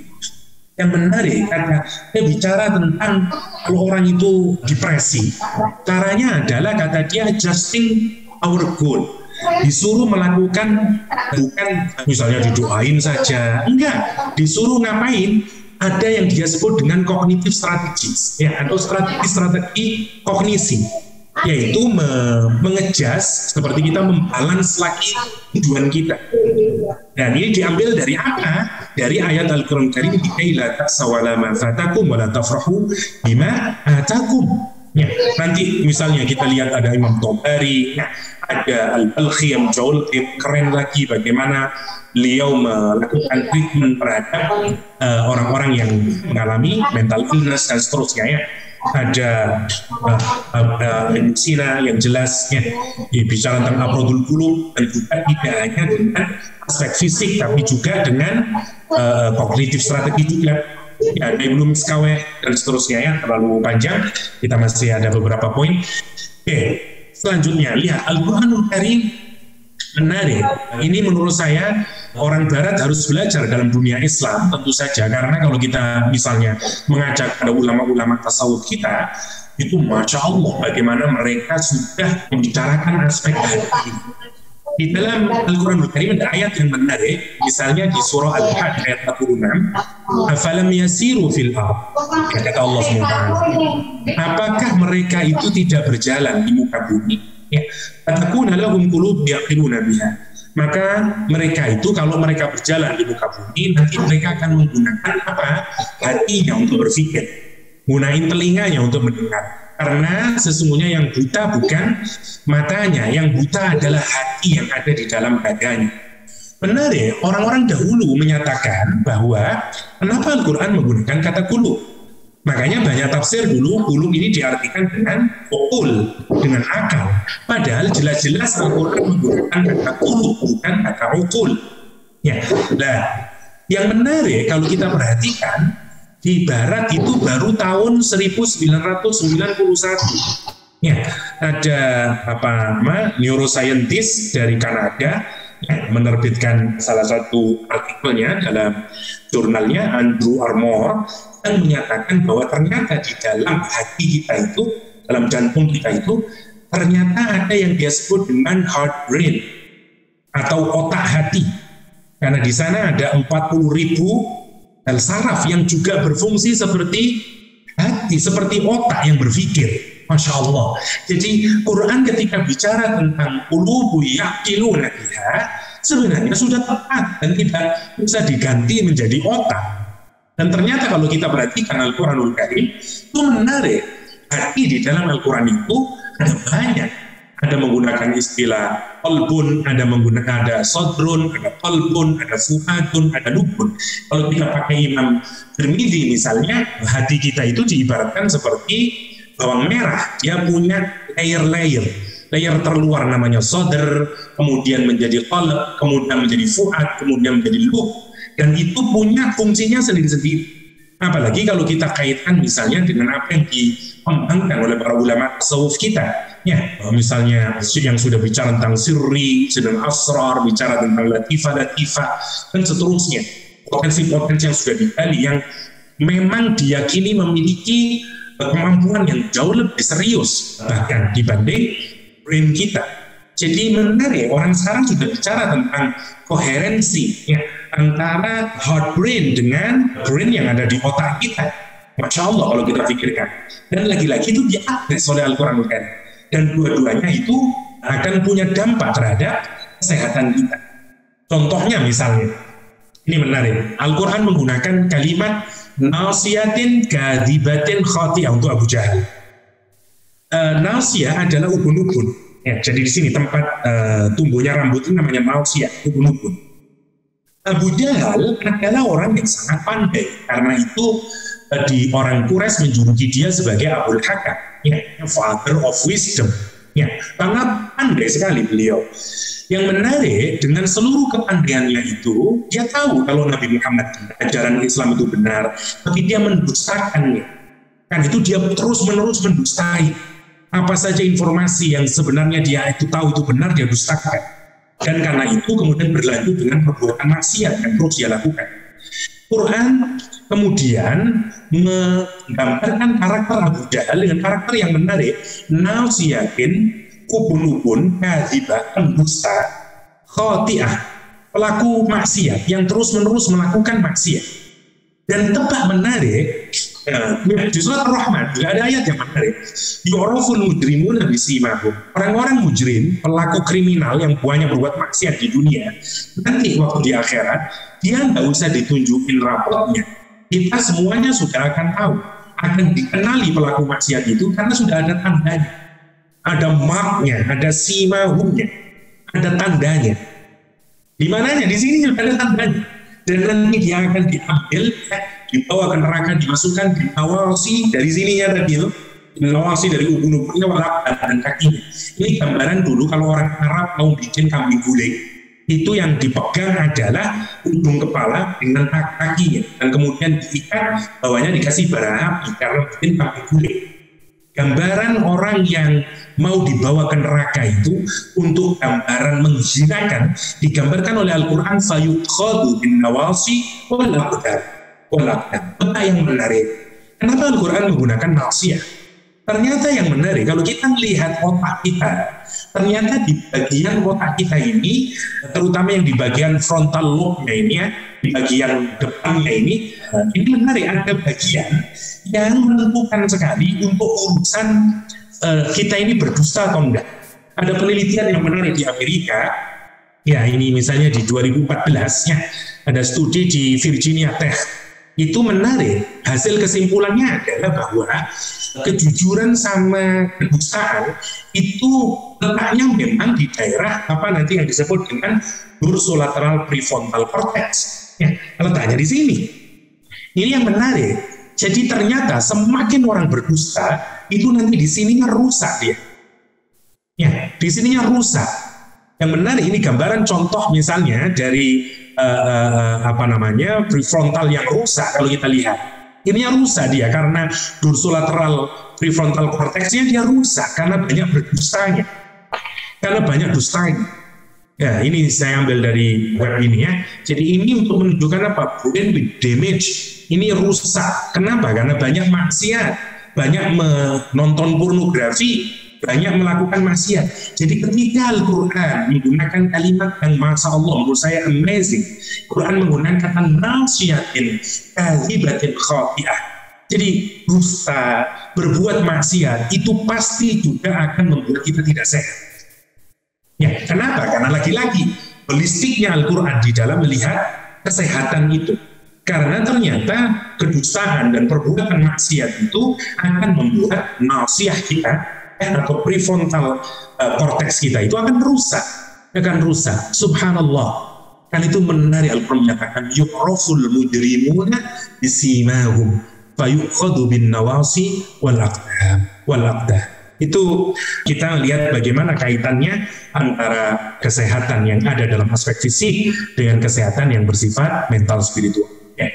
Yang menarik karena dia bicara tentang kalau orang itu depresi, caranya adalah kata dia adjusting our goal. Disuruh melakukan bukan misalnya didoain saja, enggak, disuruh ngapain? Ada yang dia sebut dengan kognitif strategis, ya, atau strategi kognisi, yaitu mengejas seperti kita membalance lagi tujuan kita. Dan ini diambil dari apa? Dari ayat Al-Quran Karim, "La tasawala ma fatakum wa la tafrahu bima atakum." Ya, nanti misalnya kita lihat ada Imam Tobari, ya, ada Al-Balkhi yang jauh lebih keren lagi bagaimana beliau melakukan treatment terhadap orang-orang yang mengalami mental illness dan seterusnya ya. Ada Unissula yang jelasnya bicara tentang aprodul qulub, dan juga tidak hanya dengan aspek fisik tapi juga dengan kognitif strategi juga. Ya, ada belum skaweh dan seterusnya ya, terlalu panjang, kita masih ada beberapa poin. Oke, selanjutnya lihat Al-Quranul Karim menarik. Ini menurut saya orang Barat harus belajar dalam dunia Islam tentu saja, karena kalau kita misalnya mengajak pada ulama-ulama tasawuf kita, itu Masya Allah bagaimana mereka sudah membicarakan aspek hati. Di dalam Al-Quranul Karim ada ayat yang menarik, misalnya di surah Al-Hajj ayat 46, "Afalam yasiru fil ardh," kata Allah SWT, apakah mereka itu tidak berjalan di muka bumi? Fatakuna lahum qulubun ya'qiluna biha, maka mereka itu kalau mereka berjalan di muka bumi, nanti mereka akan menggunakan apa? Hatinya untuk berpikir, gunain telinganya untuk mendengar, Karena sesungguhnya yang buta bukan matanya, yang buta adalah hati yang ada di dalam badannya. Benar ya, orang-orang dahulu menyatakan bahwa kenapa Al-Quran menggunakan kata kulub. Makanya banyak tafsir dulu, kulub ini diartikan dengan ukul, dengan akal. Padahal jelas-jelas Al-Quran menggunakan kata kulub, bukan kata ukul. Ya, nah, yang menarik kalau kita perhatikan, di Barat itu baru tahun 1991. Ya, ada apa nama neuroscientist dari Kanada yang menerbitkan salah satu artikelnya dalam jurnalnya Andrew Armour yang menyatakan bahwa ternyata di dalam hati kita itu, dalam jantung kita itu ternyata ada yang dia sebut dengan heart brain atau otak hati. Karena di sana ada 40.000 saraf yang juga berfungsi seperti hati, seperti otak yang berpikir. Masya Allah. Jadi Quran ketika bicara tentang qulubu yaqiluna biha sebenarnya sudah tepat dan tidak bisa diganti menjadi otak. Dan ternyata kalau kita perhatikan Al-Quranul Karim itu menarik. Hati di dalam Al-Quran itu ada banyak. Ada menggunakan istilah qalbun, ada menggunakan ada sodrun, ada qalbun, ada fuadun, ada lubun. Kalau kita pakai Imam Tirmidzi misalnya, hati kita itu diibaratkan seperti bawang merah. Dia punya layer-layer. Layer terluar namanya sodr, kemudian menjadi qalb, kemudian menjadi fuad, kemudian menjadi lub. Dan itu punya fungsinya sendiri-sendiri. Apalagi kalau kita kaitkan misalnya dengan apa yang dikembangkan oleh para ulama tasawuf kita. Ya, misalnya yang sudah bicara tentang sirri, sedang asrar, bicara tentang latifah, dan seterusnya. Potensi-potensi yang sudah digali yang memang diyakini memiliki kemampuan yang jauh lebih serius bahkan dibanding brain kita. Jadi menarik, orang sekarang sudah bicara tentang koherensi ya, antara hard brain dengan brain yang ada di otak kita. Masya Allah kalau kita pikirkan. Dan lagi-lagi itu diadres oleh Al-Quran. Dan dua-duanya itu akan punya dampak terhadap kesehatan kita. Contohnya misalnya, ini menarik. Al-Quran menggunakan kalimat nasiyatin kadhibatin khati'ah untuk Abu Jahal. Nasiyah adalah ubun-ubun. Ya, jadi di sini tempat tumbuhnya rambut ini namanya nausia, ubun-ubun. Abu Jahal adalah orang yang sangat pandai, karena itu di orang Quraisy menjuluki dia sebagai Abul Hakam, ya, father of wisdom. Ya, karena pandai sekali beliau. Yang menarik dengan seluruh kepandaiannya itu, dia tahu kalau Nabi Muhammad ajaran Islam itu benar, tapi dia mendustakannya. Karena itu dia terus-menerus mendustai. Apa saja informasi yang sebenarnya dia itu tahu itu benar, dia dustakan. Dan karena itu kemudian berlanjut dengan perbuatan maksiat yang terus dia lakukan. Quran kemudian menggambarkan karakter Abu Jahal dengan karakter yang menarik. Nausiyatin, ubun-ubun, kadhibah, pendusta, khotiah, pelaku maksiat yang terus-menerus melakukan maksiat. Dan tepat menarik, di surat Ar-Rahman juga ada ayat yang menarik. Yu'raful mujrimuna bisimahum. Orang-orang mujrim, pelaku kriminal yang banyak berbuat maksiat di dunia, nanti waktu di akhirat dia nggak usah ditunjukin raportnya. Kita semuanya sudah akan tahu, akan dikenali pelaku maksiat itu karena sudah ada tandanya, ada marknya, ada simahumnya, ada tandanya. Di mananya? Di sini sudah ada tandanya. Dan nanti dia akan diambil, dibawa ke neraka, dimasukkan di awasi dari sininya tadi itu, awasi dari ubun-ubunnya, walaupun dan kakinya. Ini gambaran dulu kalau orang Arab mau bikin kambing guling, itu yang dipegang adalah ujung kepala dengan kakinya, dan kemudian diikat, bawahnya dikasih bara api karena bikin kambing guling. Gambaran orang yang mau dibawa ke neraka itu untuk gambaran menghinakan digambarkan oleh Al-Quran sayukhadu bin nawasi walakdan. Apa yang menarik? Kenapa Al-Quran menggunakan nasiah? Ternyata yang menarik kalau kita melihat otak kita, ternyata di bagian otak kita ini, terutama yang di bagian frontal lobe-nya ini ya, di bagian depannya ini menarik, ada bagian yang menentukan sekali untuk urusan kita ini berdusta atau enggak. Ada penelitian yang menarik di Amerika, ya ini misalnya di 2014 ya, ada studi di Virginia Tech. itu menarik. Hasil kesimpulannya adalah bahwa kejujuran sama kedustaan itu letaknya memang di daerah apa nanti yang disebut dengan dorsolateral prefrontal cortex. Ya, letaknya di sini. Ini yang menarik. Jadi ternyata semakin orang berdusta itu nanti di sininya rusak dia. Ya, di sininya rusak. Yang menarik ini gambaran contoh misalnya dari prefrontal yang rusak kalau kita lihat. Ininya rusak dia karena dorsolateral prefrontal cortexnya dia rusak karena banyak berdustanya. Karena banyak dustanya. Ya, ini saya ambil dari web ini ya. Jadi ini untuk menunjukkan apa? Brain with damage. Ini rusak. Kenapa? Karena banyak maksiat, banyak menonton pornografi, banyak melakukan maksiat. Jadi ketika Al-Quran menggunakan kalimat yang Masya Allah, menurut saya amazing. Quran menggunakan kata nasiatin, kahibatin khati'ah. Jadi rusak, berbuat maksiat, itu pasti juga akan membuat kita tidak sehat. Ya, kenapa? Karena lagi-lagi holistiknya Al-Quran di dalam melihat kesehatan itu. Karena ternyata kedustaan dan perbuatan maksiat itu akan membuat nafsiah kita atau prefrontal korteks kita itu akan rusak. Akan rusak. Subhanallah. Kan itu menarik Al-Quran menyatakan yu'raful mujrimuna bisimahum fayukhadu bin nawasi wal aqdam wal aqdah. Itu kita lihat bagaimana kaitannya antara kesehatan yang ada dalam aspek fisik dengan kesehatan yang bersifat mental spiritual. Ya.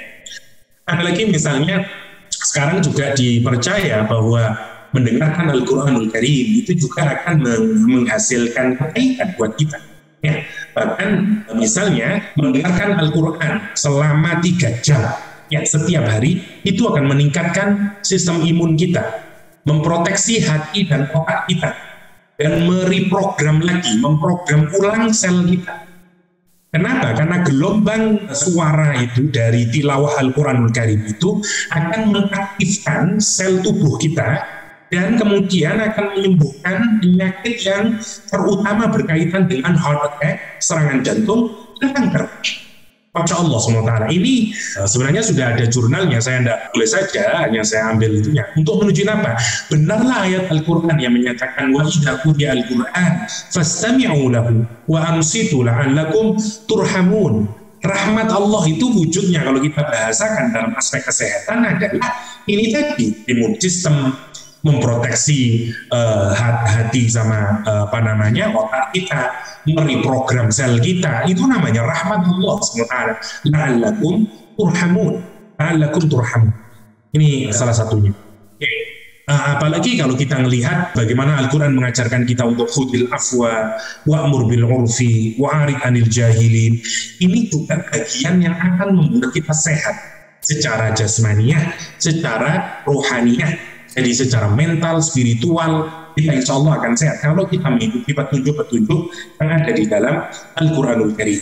Ada lagi misalnya sekarang juga dipercaya bahwa mendengarkan Al-Quranul Karim itu juga akan menghasilkan kebaikan buat kita ya. Bahkan misalnya mendengarkan Al-Quran selama 3 jam ya, setiap hari itu akan meningkatkan sistem imun kita, memproteksi hati dan otak kita, dan mereprogram lagi, memprogram ulang sel kita. Kenapa? Karena gelombang suara itu dari tilawah Al-Quranul Karim itu akan mengaktifkan sel tubuh kita dan kemudian akan menyembuhkan penyakit yang terutama berkaitan dengan heart attack, serangan jantung, dan kanker. Masya Allah SWT. Ini sebenarnya sudah ada jurnalnya, saya tidak boleh saja, hanya saya ambil itunya. Untuk menunjukkan apa? Benarlah ayat Al-Quran yang menyatakan wa idza quriya al-Quran fastami'u lahu wa ansitu la'allakum turhamun. Rahmat Allah itu wujudnya kalau kita bahasakan dalam aspek kesehatan adalah ini tadi, imun sistem memproteksi hati sama otak kita, mereprogram sel kita, itu namanya rahmat Allah SWT. La'allakum turhamun, la'allakum turhamun. Ini salah satunya. Apalagi kalau kita melihat bagaimana Al-Quran mengajarkan kita untuk khudil afwa, wa'mur bil urfi, wa'ari anil jahilin. Ini juga bagian yang akan membuat kita sehat secara jasmaniah, secara rohaniah. Jadi secara mental, spiritual, kita insya Allah akan sehat kalau kita mengikuti petunjuk-petunjuk yang ada di dalam Al-Quranul Karim.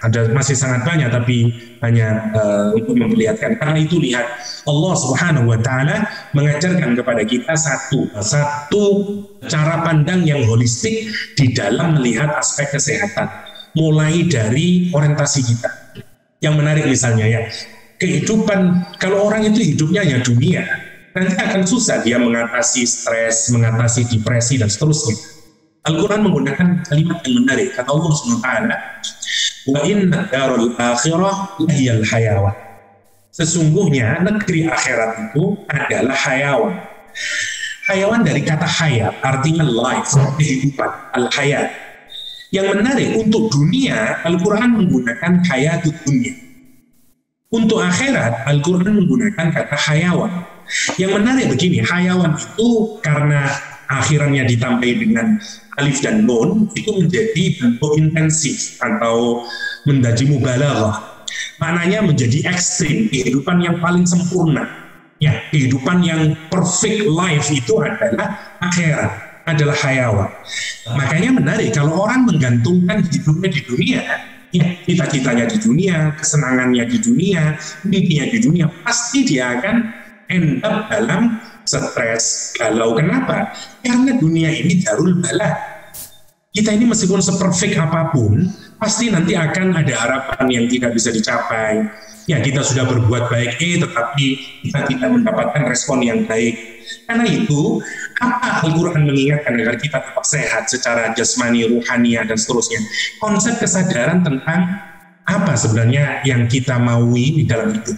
Ada masih sangat banyak tapi hanya untuk memperlihatkan. Karena itu lihat Allah Subhanahu Wa Taala mengajarkan kepada kita satu cara pandang yang holistik di dalam melihat aspek kesehatan. Mulai dari orientasi kita. Yang menarik misalnya ya kehidupan kalau orang itu hidupnya hanya dunia. Nanti akan susah dia mengatasi stres, mengatasi depresi, dan seterusnya. Al-Quran menggunakan kalimat yang menarik. Kata Allah SWT, wa inna darul akhirah lahiyal hayawan. Sesungguhnya negeri akhirat itu adalah hayawan. Hayawan dari kata hayat, artinya life, kehidupan, al-hayat. Yang menarik, untuk dunia, Al-Quran menggunakan hayatud dunia. Untuk akhirat, Al-Quran menggunakan kata hayawan. Yang menarik begini, hayawan itu karena akhirannya ditambahi dengan alif dan nun itu menjadi bentuk intensif atau menjadi mubalaghah. Maknanya menjadi ekstrim, kehidupan yang paling sempurna. Ya, kehidupan yang perfect life itu adalah akhirat, adalah hayawan. Makanya menarik kalau orang menggantungkan hidupnya di dunia, ya, cita-citanya di dunia, kesenangannya di dunia, mimpinya di dunia, pasti dia akan end up dalam stres, galau. Kenapa? Karena dunia ini darul bala. Kita ini meskipun seperfect apapun, pasti nanti akan ada harapan yang tidak bisa dicapai. ya kita sudah berbuat baik, tetapi kita tidak mendapatkan respon yang baik. Karena itu, apa Al-Quran mengingatkan agar kita tetap sehat secara jasmani, ruhania, dan seterusnya. Konsep kesadaran tentang apa sebenarnya yang kita maui di dalam hidup.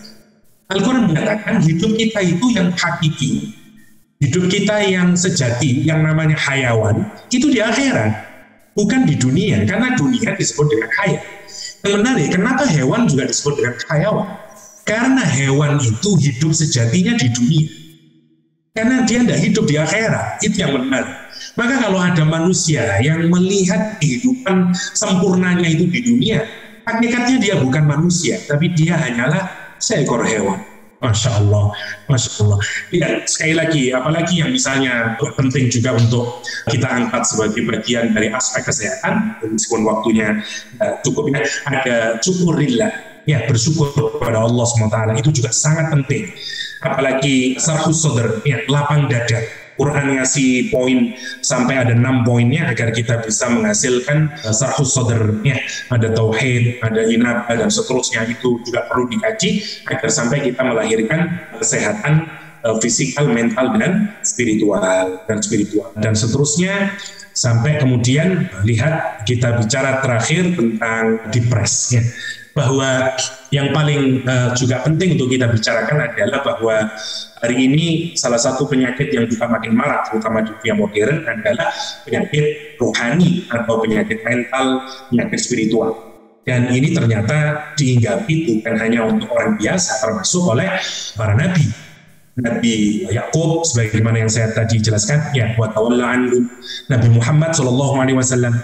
Al-Quran mengatakan hidup kita itu yang hakiki. Hidup kita yang sejati, yang namanya hayawan, itu di akhirat, bukan di dunia. Karena dunia disebut dengan hayat. Yang menarik, kenapa hewan juga disebut dengan hayawan? Karena hewan itu hidup sejatinya di dunia. Karena dia tidak hidup di akhirat, itu yang menarik. Maka kalau ada manusia yang melihat kehidupan sempurnanya itu di dunia, hakikatnya dia bukan manusia, tapi dia hanyalah seekor hewan. Masya Allah, Masya Allah. Ya, sekali lagi, apalagi yang misalnya penting juga untuk kita angkat sebagai bagian dari aspek kesehatan, meskipun waktunya cukup, ada syukurillah, ya bersyukur kepada Allah SWT, itu juga sangat penting. Apalagi sarhus sodr, ya, lapang dada. Quran ngasih poin sampai ada 6 poinnya agar kita bisa menghasilkan sarhus sodr, ya, ada tauhid, ada inabah, dan seterusnya. Itu juga perlu dikaji agar sampai kita melahirkan kesehatan fisikal, mental, dan spiritual dan seterusnya. Sampai kemudian lihat kita bicara terakhir tentang depresi, ya. Bahwa yang paling juga penting untuk kita bicarakan adalah bahwa hari ini salah satu penyakit yang juga makin marak, terutama di dunia modern, adalah penyakit rohani atau penyakit mental, penyakit spiritual. Dan ini ternyata dihinggapi bukan hanya untuk orang biasa, termasuk oleh para nabi. Nabi Ya'qub, sebagaimana yang saya tadi jelaskan, ya, wa tawalla anhu, Nabi Muhammad SAW.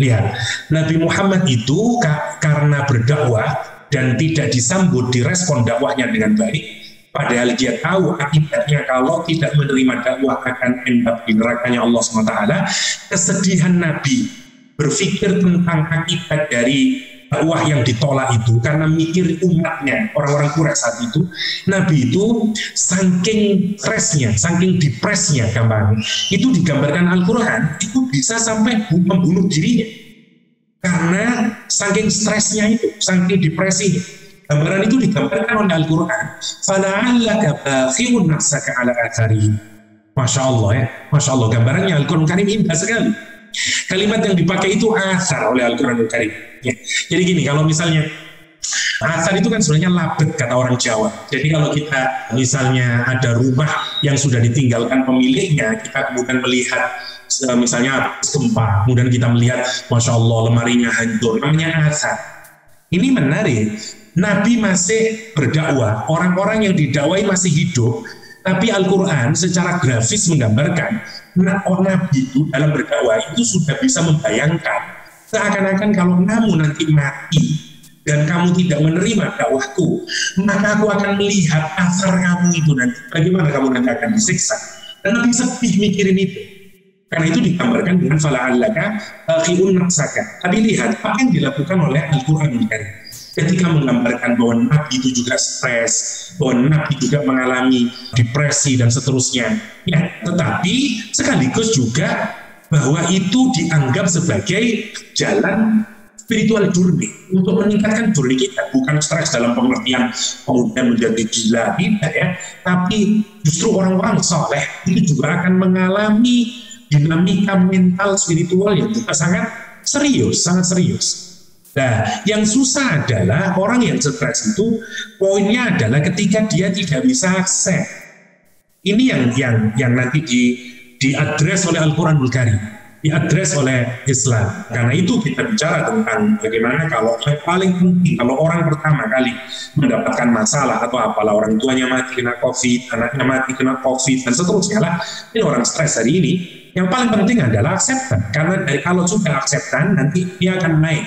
Lihat, Nabi Muhammad itu karena berdakwah dan tidak disambut, direspon dakwahnya dengan baik, padahal dia tahu akibatnya kalau tidak menerima dakwah akan endap di nerakanya Allah SWT. Kesedihan Nabi berpikir tentang akibat dari dakwah yang ditolak itu, karena mikir umatnya, orang-orang Quraisy saat itu. Nabi itu saking stresnya, saking depresnya, gambarnya itu digambarkan Al-Quran, itu bisa sampai membunuh dirinya karena saking stresnya itu, saking depresinya. Gambaran itu digambarkan oleh Al-Quran. فَلَعَلَّكَ بَاخِرُ نَفْسَكَ عَلَىٰ آثَارِهِمْ. Masya Allah, ya. Masya Allah, gambarannya Al-Quran Karim indah sekali. Kalimat yang dipakai itu asar oleh Al-Quran Karim. Ya. Jadi gini, kalau misalnya asar itu kan sebenarnya labet kata orang Jawa. Jadi kalau kita misalnya ada rumah yang sudah ditinggalkan pemiliknya, kita kemudian melihat misalnya gempa, kemudian kita melihat Masya Allah lemarinya hancur, namanya asar. Ini menarik. Nabi masih berdakwah, orang-orang yang didakwai masih hidup, tapi Al-Quran secara grafis menggambarkan Nabi itu dalam berdakwah itu sudah bisa membayangkan seakan-akan kalau kamu nanti mati dan kamu tidak menerima dakwahku, maka aku akan melihat asar kamu itu nanti, bagaimana kamu nanti akan disiksa. Dan Nabi sedih mikirin itu. Karena itu digambarkan dengan fala'allaka baqi'un nafsaka. Tapi lihat apa yang dilakukan oleh Al-Quran Karim. Ketika menggambarkan bahwa Nabi itu juga stres, bahwa Nabi juga mengalami depresi dan seterusnya, ya, tetapi sekaligus juga bahwa itu dianggap sebagai jalan spiritual journey untuk meningkatkan journey kita, bukan stres dalam pengertian kemudian menjadi gila, tidak, ya, tapi justru orang-orang soleh itu juga akan mengalami dinamika mental spiritual yang juga sangat serius, sangat serius. Nah, yang susah adalah orang yang stres itu poinnya adalah ketika dia tidak bisa accept. Ini yang nanti diadres oleh Al-Quranul Karim, diadres oleh Islam. Karena itu kita bicara tentang bagaimana kalau yang paling penting, kalau orang pertama kali mendapatkan masalah atau apalah, orang tuanya mati kena COVID, anaknya mati kena COVID, dan seterusnya lah. Ini orang stres hari ini. Yang paling penting adalah acceptance. Karena kalau sudah acceptance, nanti dia akan naik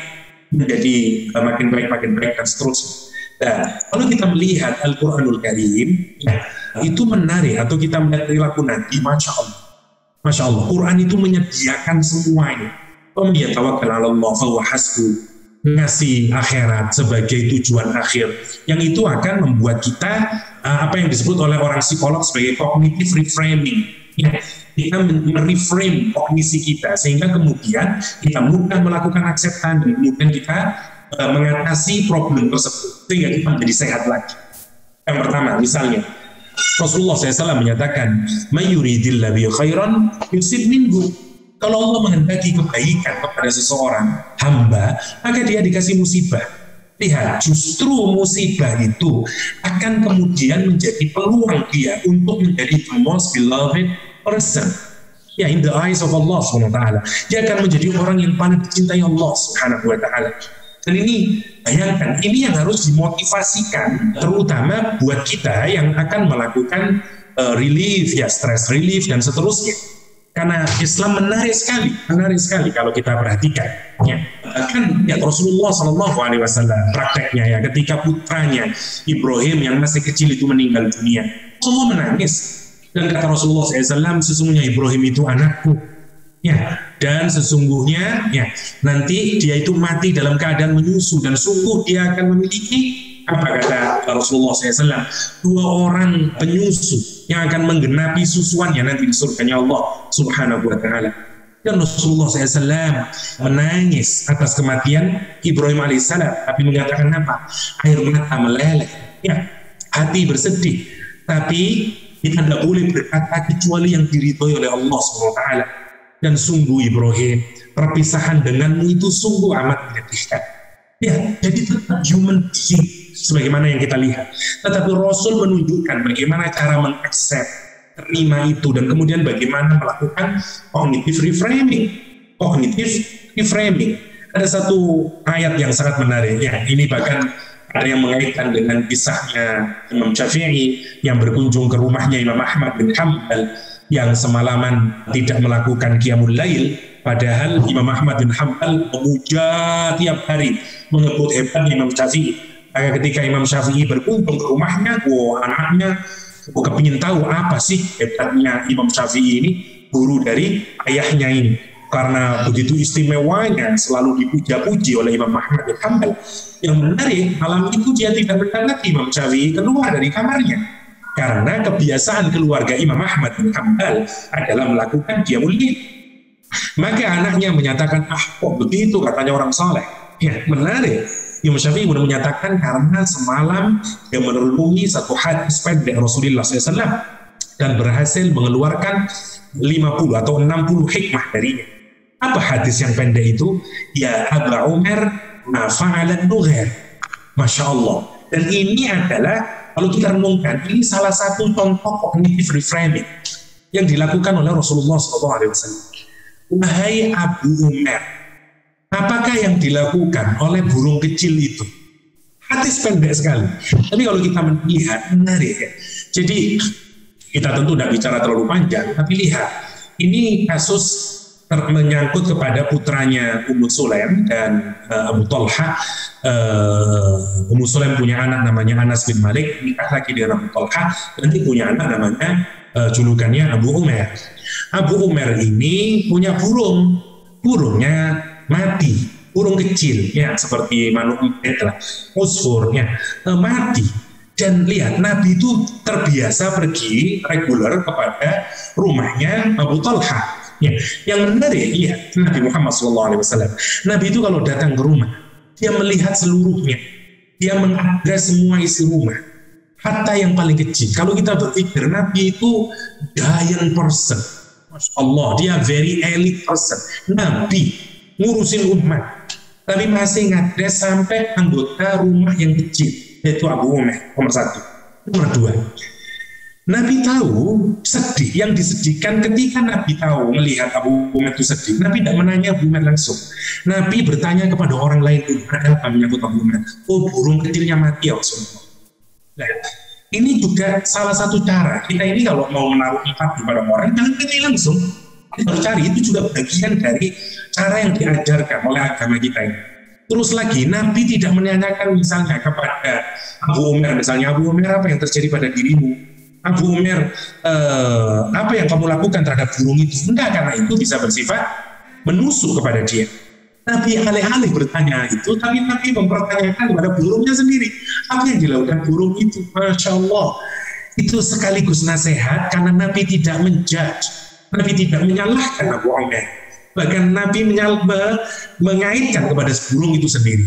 menjadi makin baik dan seterusnya. Nah, kalau kita melihat Al-Quranul Karim, ya, itu menarik, atau kita melihat perilaku Nabi, Masya Allah, Quran itu menyediakan semuanya. Ngasih akhirat sebagai tujuan akhir, yang itu akan membuat kita apa yang disebut oleh orang psikolog sebagai cognitive reframing, ya. Kita mereframe kognisi kita sehingga kemudian kita mudah melakukan akseptan dan kemudian kita mengatasi problem tersebut sehingga kita menjadi sehat lagi. Yang pertama, misalnya Rasulullah SAW menyatakan, "Mayyuridillahu bi khairan yusib minhu." Kalau Allah menghendaki kebaikan kepada seseorang hamba, maka dia dikasih musibah. Lihat, justru musibah itu akan kemudian menjadi peluang dia untuk menjadi the most beloved person. Ya, in the eyes of Allah SWT. Dia akan menjadi orang yang paling dicintai Allah SWT. Dan ini, bayangkan, ini yang harus dimotivasikan, terutama buat kita yang akan melakukan relief, ya, stress relief, dan seterusnya. Karena Islam menarik sekali kalau kita perhatikan. Ya. Kan ya, Rasulullah SAW prakteknya ya, ketika putranya Ibrahim yang masih kecil itu meninggal dunia, semua menangis. Dan kata Rasulullah SAW, sesungguhnya Ibrahim itu anakku. Ya. Dan sesungguhnya ya, nanti dia itu mati dalam keadaan menyusu dan sungguh dia akan memiliki, apa kata Rasulullah SAW, dua orang penyusu yang akan menggenapi susuannya nanti di surganya Allah Subhanahu wa ta'ala. Dan Rasulullah SAW menangis atas kematian Ibrahim alaihissalam, tapi mengatakan apa? Air mata meleleh, ya, hati bersedih, tapi kita tidak boleh berkata kecuali yang diridhoi oleh Allah Subhanahu wa ta'ala. Dan sungguh Ibrahim, perpisahan denganmu itu sungguh amat menyedihkan. Ya, jadi tetap human being sebagaimana yang kita lihat, tetapi Rasul menunjukkan bagaimana cara mengaccept, terima itu, dan kemudian bagaimana melakukan kognitif reframing. Ada satu ayat yang sangat menarik ya, ini bahkan ada yang mengaitkan dengan kisahnya Imam Syafi'i yang berkunjung ke rumahnya Imam Ahmad bin Hambal yang semalaman tidak melakukan qiyamul lail, padahal Imam Ahmad bin Hambal memuja tiap hari, mengebut hebat Imam Syafi'i. Maka ketika Imam Syafi'i berkunjung ke rumahnya, anaknya kepingin tahu apa sih hebatnya Imam Syafi'i ini, guru dari ayahnya ini. Karena begitu istimewanya, selalu dipuja-puji oleh Imam Ahmad bin Hambal. Yang menarik, malam itu dia tidak mendapati Imam Syafi'i keluar dari kamarnya. Karena kebiasaan keluarga Imam Ahmad bin Hambal adalah melakukan qiyamul lail. Maka anaknya menyatakan, kok begitu katanya orang saleh. Ya, menarik. Imam Syafi'i sudah menyatakan karena semalam dia merenungi satu hadis pendek Rasulullah SAW dan berhasil mengeluarkan 50 atau 60 hikmah darinya. Apa hadis yang pendek itu? Ya Abu Umar, nafa'alan nugher. Masya Allah. Dan ini adalah, kalau kita renungkan, ini salah satu contoh kognitif reframing yang dilakukan oleh Rasulullah SAW. Wahai Abu Umar, apakah yang dilakukan oleh burung kecil itu? Hadis pendek sekali. Tapi kalau kita melihat, menarik ya. Jadi kita tentu tidak bicara terlalu panjang, tapi lihat, ini kasus menyangkut kepada putranya Ummu Sulaim dan Abu Talha. Ummu Sulaim punya anak namanya Anas bin Malik, nikah lagi dengan Abu Talha, nanti punya anak namanya julukannya Abu Umar. Abu Umar ini punya burung, burungnya mati, burung kecil ya, seperti manusia lah, usurnya mati. Dan lihat, Nabi itu terbiasa pergi reguler kepada rumahnya Abu Talha ya. Yang menarik ya, Nabi Muhammad SAW, Nabi itu kalau datang ke rumah, dia melihat seluruhnya, dia mengadres semua isi rumah, hatta yang paling kecil. Kalau kita berpikir, Nabi itu giant person, Masya Allah, dia very elite person. Nabi ngurusin umat, tapi masih ngadres sampai anggota rumah yang kecil, yaitu Abu Umar, nomor satu. Nomor dua, Nabi tahu sedih, yang disedihkan ketika Nabi tahu melihat Abu Umar itu sedih, Nabi tidak menanya Abu Umar langsung. Nabi bertanya kepada orang lain dulu, ada apa menyangkut Abu Umar? Oh, burung kecilnya mati ya Rasulullah. Nah, ini juga salah satu cara kita ini kalau mau menaruh impact kepada orang, jangan tanya langsung. Cari, itu juga bagian dari cara yang diajarkan oleh agama kita ini. Terus lagi, Nabi tidak menanyakan misalnya kepada Abu Umar, misalnya, Abu Umar, apa yang terjadi pada dirimu? Abu Umar, apa yang kamu lakukan terhadap burung itu? Enggak, karena itu bisa bersifat menusuk kepada dia. Nabi alih-alih bertanya itu, tapi Nabi mempertanyakan kepada burungnya sendiri, apa yang dilakukan burung itu? Masya Allah, itu sekaligus nasihat, karena Nabi tidak menjudge, Nabi tidak menyalahkan Abu Umar, bahkan Nabi mengaitkan kepada burung itu sendiri.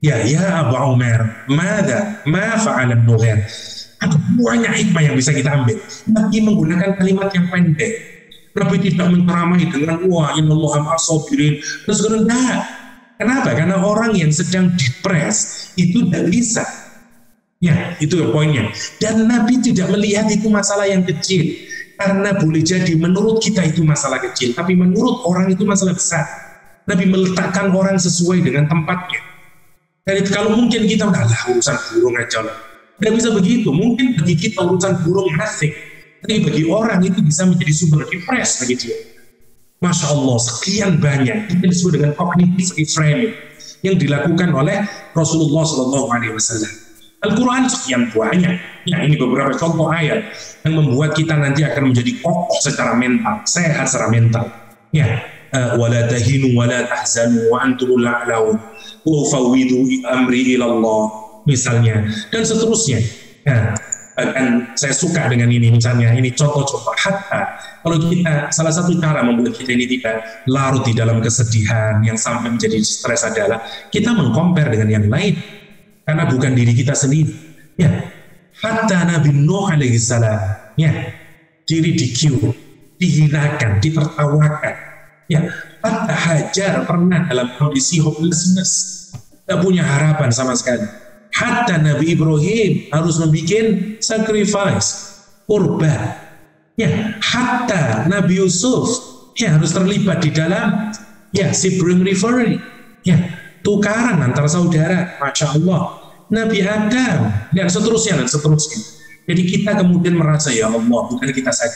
Ya Abu Umar, ma fa'alan nughair. Ada banyak hikmah yang bisa kita ambil. Nabi menggunakan kalimat yang pendek. Nabi tidak menceramahi dengan wah innallaha ma'as sabirin. Terus rendah. Kenapa? Karena orang yang sedang depres itu gelisah. Ya, itu poinnya. Dan Nabi tidak melihat itu masalah yang kecil. Karena boleh jadi menurut kita itu masalah kecil, tapi menurut orang itu masalah besar. Nabi meletakkan orang sesuai dengan tempatnya. Jadi kalau mungkin kita udahlah urusan burung aja lah. Tidak bisa begitu. Mungkin bagi kita urusan burung asik, tapi bagi orang itu bisa menjadi sumber depresi bagi dia. Masya Allah, sekian banyak itu disebut dengan cognitive reframing yang dilakukan oleh Rasulullah SAW. Al-Quran sekian banyak. Ya, ini beberapa contoh ayat yang membuat kita nanti akan menjadi kokoh secara mental, sehat secara mental. Ya, wala tahinu wala tahzanu wa antumul a'laun. Ufawwidu amri ilallah, misalnya, dan seterusnya. Nah, dan saya suka dengan ini, misalnya ini contoh-contoh. Hatta kalau kita, salah satu cara membuat kita ini tidak larut di dalam kesedihan yang sampai menjadi stres adalah kita mengkompar dengan yang lain, karena bukan diri kita sendiri. Ya, hatta Nabi Nuh alaihissalam, ya, diri dikiu, dihinakan, ditertawakan. Ya, hatta Hajar pernah dalam kondisi hopelessness, tak punya harapan sama sekali. Hatta Nabi Ibrahim harus membuat sacrifice, kurban. Ya, hatta Nabi Yusuf ya harus terlibat di dalam ya sibling rivalry, ya tukaran antar saudara. Masya Allah. Nabi Adam dan seterusnya dan seterusnya. Jadi kita kemudian merasa ya Allah, bukan kita saja,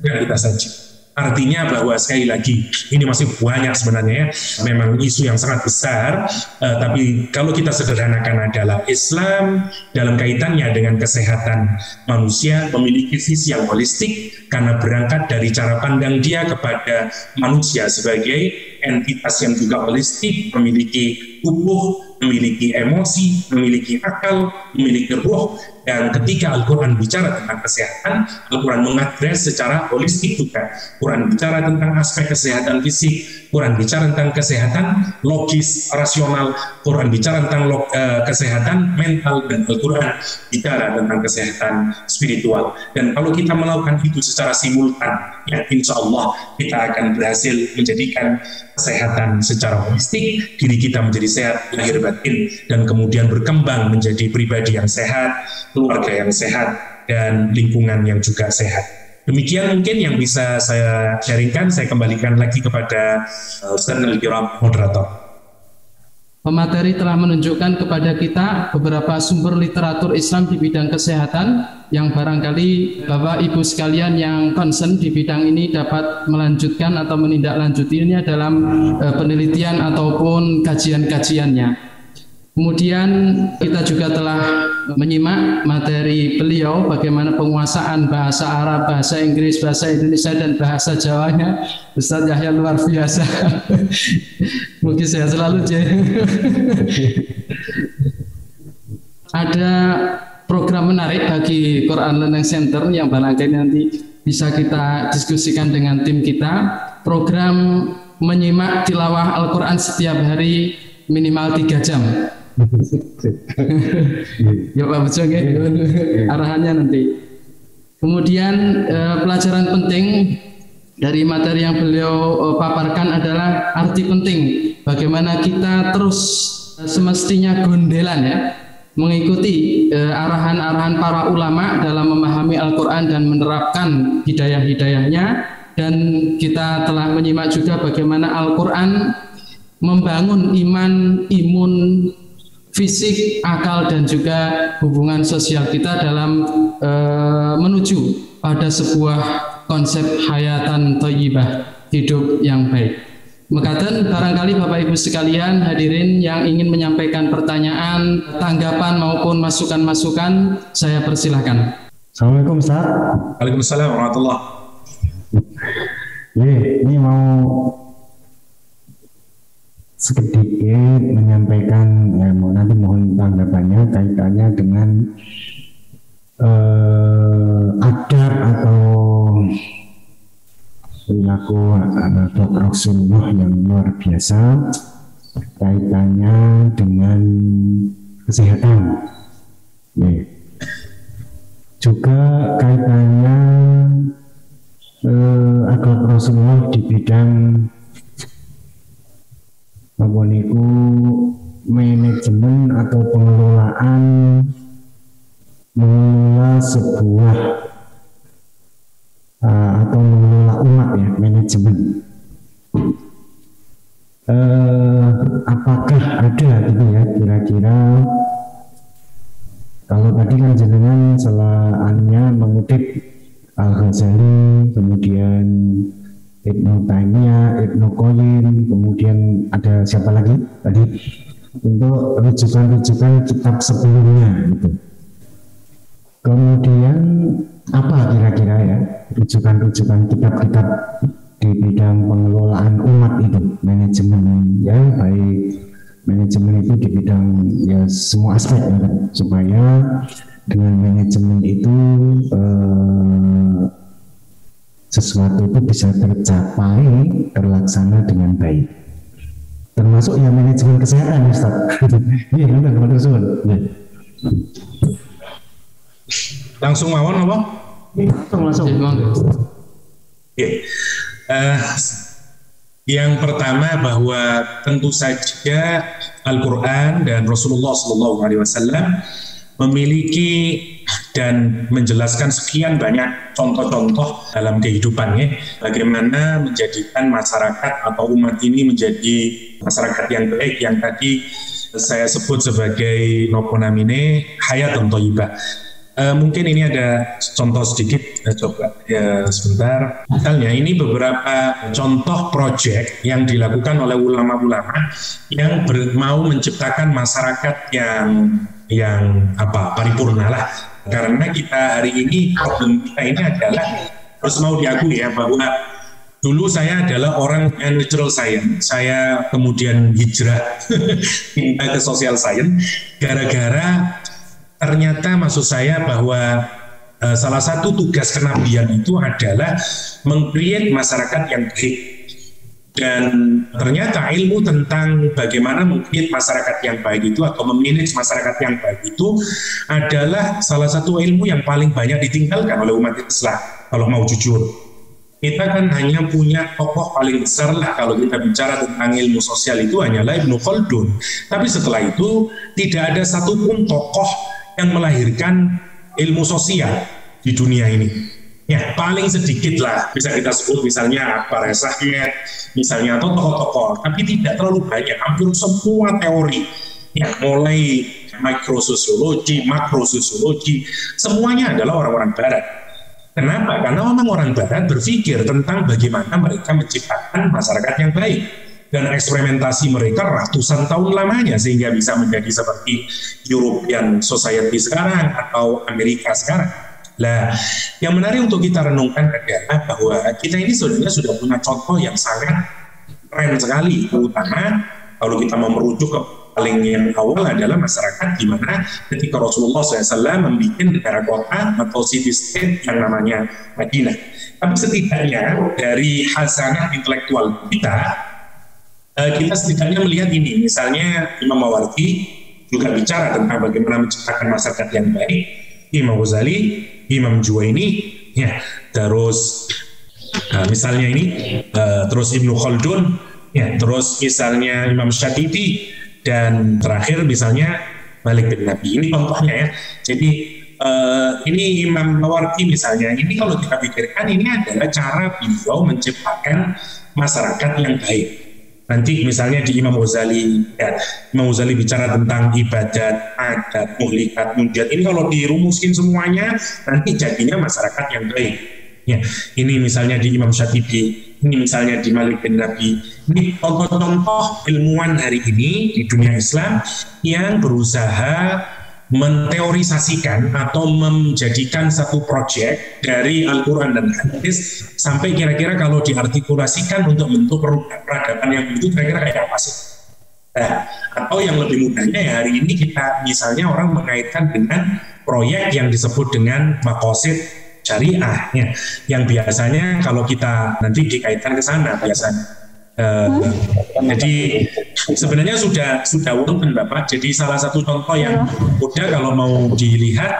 bukan kita saja. Artinya bahwa sekali lagi ini masih banyak sebenarnya ya, memang isu yang sangat besar, tapi kalau kita sederhanakan adalah Islam dalam kaitannya dengan kesehatan manusia memiliki sisi yang holistik karena berangkat dari cara pandang dia kepada manusia sebagai entitas yang juga holistik, memiliki tubuh, memiliki emosi, memiliki akal, memiliki ruh. Dan ketika Al-Quran bicara tentang kesehatan, Al-Quran mengadres secara holistik juga. Quran bicara tentang aspek kesehatan fisik, Quran bicara tentang kesehatan logis, rasional, Quran bicara tentang kesehatan mental, dan Al-Quran bicara tentang kesehatan spiritual. Dan kalau kita melakukan itu secara simultan, ya insya Allah kita akan berhasil menjadikan kesehatan secara holistik, diri kita menjadi sehat lahir batin, dan kemudian berkembang menjadi pribadi yang sehat, keluarga yang sehat, dan lingkungan yang juga sehat. Demikian mungkin yang bisa saya sharingkan. Saya kembalikan lagi kepada Ustaz Al-Kiram, moderator. Pemateri telah menunjukkan kepada kita beberapa sumber literatur Islam di bidang kesehatan yang barangkali Bapak Ibu sekalian yang concern di bidang ini dapat melanjutkan atau menindaklanjutinya dalam penelitian ataupun kajian-kajiannya. Kemudian kita juga telah menyimak materi beliau bagaimana penguasaan bahasa Arab, bahasa Inggris, bahasa Indonesia, dan bahasa Jawanya. Ustaz Yahya luar biasa. Mungkin saya selalu Ada program menarik bagi Quran Learning Center yang barangkali nanti bisa kita diskusikan dengan tim kita. Program menyimak tilawah Al-Quran setiap hari minimal 3 jam. Ya Pak Bejo, ya. Arahannya nanti. Kemudian pelajaran penting dari materi yang beliau paparkan adalah arti penting bagaimana kita terus semestinya gondelan ya, mengikuti arahan-arahan para ulama dalam memahami Al-Quran dan menerapkan hidayah-hidayahnya. Dan kita telah menyimak juga bagaimana Al-Quran membangun iman, imun fisik, akal, dan juga hubungan sosial kita dalam menuju pada sebuah konsep hayatan thayyibah, hidup yang baik. Mekaten barangkali Bapak Ibu sekalian hadirin yang ingin menyampaikan pertanyaan, tanggapan maupun masukan-masukan, saya persilahkan. Assalamualaikum Ustaz. Waalaikumsalam warahmatullahi wabarakatuh. Ini mau sedikit menyampaikan, nanti mohon tanggapannya kaitannya dengan adab atau perilaku atau Rasulullah yang luar biasa kaitannya dengan kesehatan, juga kaitannya akhlak Rasulullah di bidang maboniku manajemen atau pengelolaan, mengelola sebuah atau mengelola umat, ya, manajemen. Apakah ada gitu ya kira-kira, kalau tadi kan jenengan selainnya mengutip Al-Ghazali, kemudian Ibnu Taimiyah, Ibnu Qayyim, kemudian ada siapa lagi tadi untuk rujukan-rujukan kitab sebelumnya gitu. Kemudian apa kira-kira ya rujukan-rujukan kitab-kitab di bidang pengelolaan umat itu, manajemen, ya baik manajemen itu di bidang ya semua aspek ya, supaya dengan manajemen itu sesuatu itu bisa tercapai, terlaksana dengan baik. Termasuk yang manajemen kesehatan, Ustaz. Iya, benar Ustaz. Langsung mawon apa? Langsung. Oke. Yang pertama bahwa tentu saja Al-Qur'an dan Rasulullah SAW memiliki dan menjelaskan sekian banyak contoh-contoh dalam kehidupannya, bagaimana menjadikan masyarakat atau umat ini menjadi masyarakat yang baik, yang tadi saya sebut sebagai noponamine hayatun thayyibah. Mungkin ini ada contoh sedikit, coba ya sebentar. Misalnya ini beberapa contoh proyek yang dilakukan oleh ulama-ulama yang mau menciptakan masyarakat yang apa paripurna lah, karena kita hari ini problem kita ini adalah harus mau diakui ya bahwa dulu saya adalah orang natural science, saya kemudian hijrah pindah ke social science gara-gara ternyata maksud saya bahwa salah satu tugas kenabian itu adalah meng-create masyarakat yang baik. Dan ternyata ilmu tentang bagaimana mungkin masyarakat yang baik itu atau memanage masyarakat yang baik itu adalah salah satu ilmu yang paling banyak ditinggalkan oleh umat Islam. Kalau mau jujur, kita kan hanya punya tokoh paling besar lah kalau kita bicara tentang ilmu sosial itu hanyalah Ibnu Khaldun. Tapi setelah itu tidak ada satupun tokoh yang melahirkan ilmu sosial di dunia ini. Ya, paling sedikit lah bisa kita sebut misalnya Akbar S. Ahmad, misalnya atau tokoh-tokoh, tapi tidak terlalu banyak. Hampir semua teori yang mulai mikrososiologi, makrososiologi, semuanya adalah orang-orang barat. Kenapa? Karena memang orang barat berpikir tentang bagaimana mereka menciptakan masyarakat yang baik, dan eksperimentasi mereka ratusan tahun lamanya sehingga bisa menjadi seperti European Society sekarang atau Amerika sekarang. Nah, yang menarik untuk kita renungkan adalah bahwa kita ini sebenarnya sudah punya contoh yang sangat keren sekali, terutama kalau kita mau merujuk ke paling yang awal adalah masyarakat di mana ketika Rasulullah SAW membuat negara kota atau city state yang namanya Madinah. Tapi setidaknya dari khazanah intelektual kita setidaknya melihat ini, misalnya Imam Mawardi juga bicara tentang bagaimana menciptakan masyarakat yang baik, Imam Ghazali, Imam Juwaini, ya, terus misalnya ini, terus Ibnu Khaldun, ya, terus misalnya Imam Syatibi, dan terakhir misalnya Malik bin Nabi. Ini contohnya ya. Jadi ini Imam Mawardi misalnya. Ini kalau kita pikirkan ini adalah cara beliau menciptakan masyarakat yang baik. Nanti misalnya di Imam Ghazali, ya, Imam Ghazali bicara tentang ibadat, adat, muhlikat, munjat. Ini kalau dirumuskin semuanya, nanti jadinya masyarakat yang baik. Ya, ini misalnya di Imam Syatibi, ini misalnya di Malik bin Nabi. Ini contoh-contoh ilmuwan hari ini di dunia Islam yang berusaha menteorisasikan atau menjadikan satu proyek dari Al-Quran dan Hadis sampai kira-kira kalau diartikulasikan untuk bentuk peradaban yang itu kira-kira kayak apa sih? Nah, atau yang lebih mudahnya ya hari ini kita misalnya orang mengaitkan dengan proyek yang disebut dengan maqasid syariah ya, yang biasanya kalau kita nanti dikaitkan ke sana biasanya. Jadi Sebenarnya sudah urut Bapak. Jadi salah satu contoh yang udah kalau mau dilihat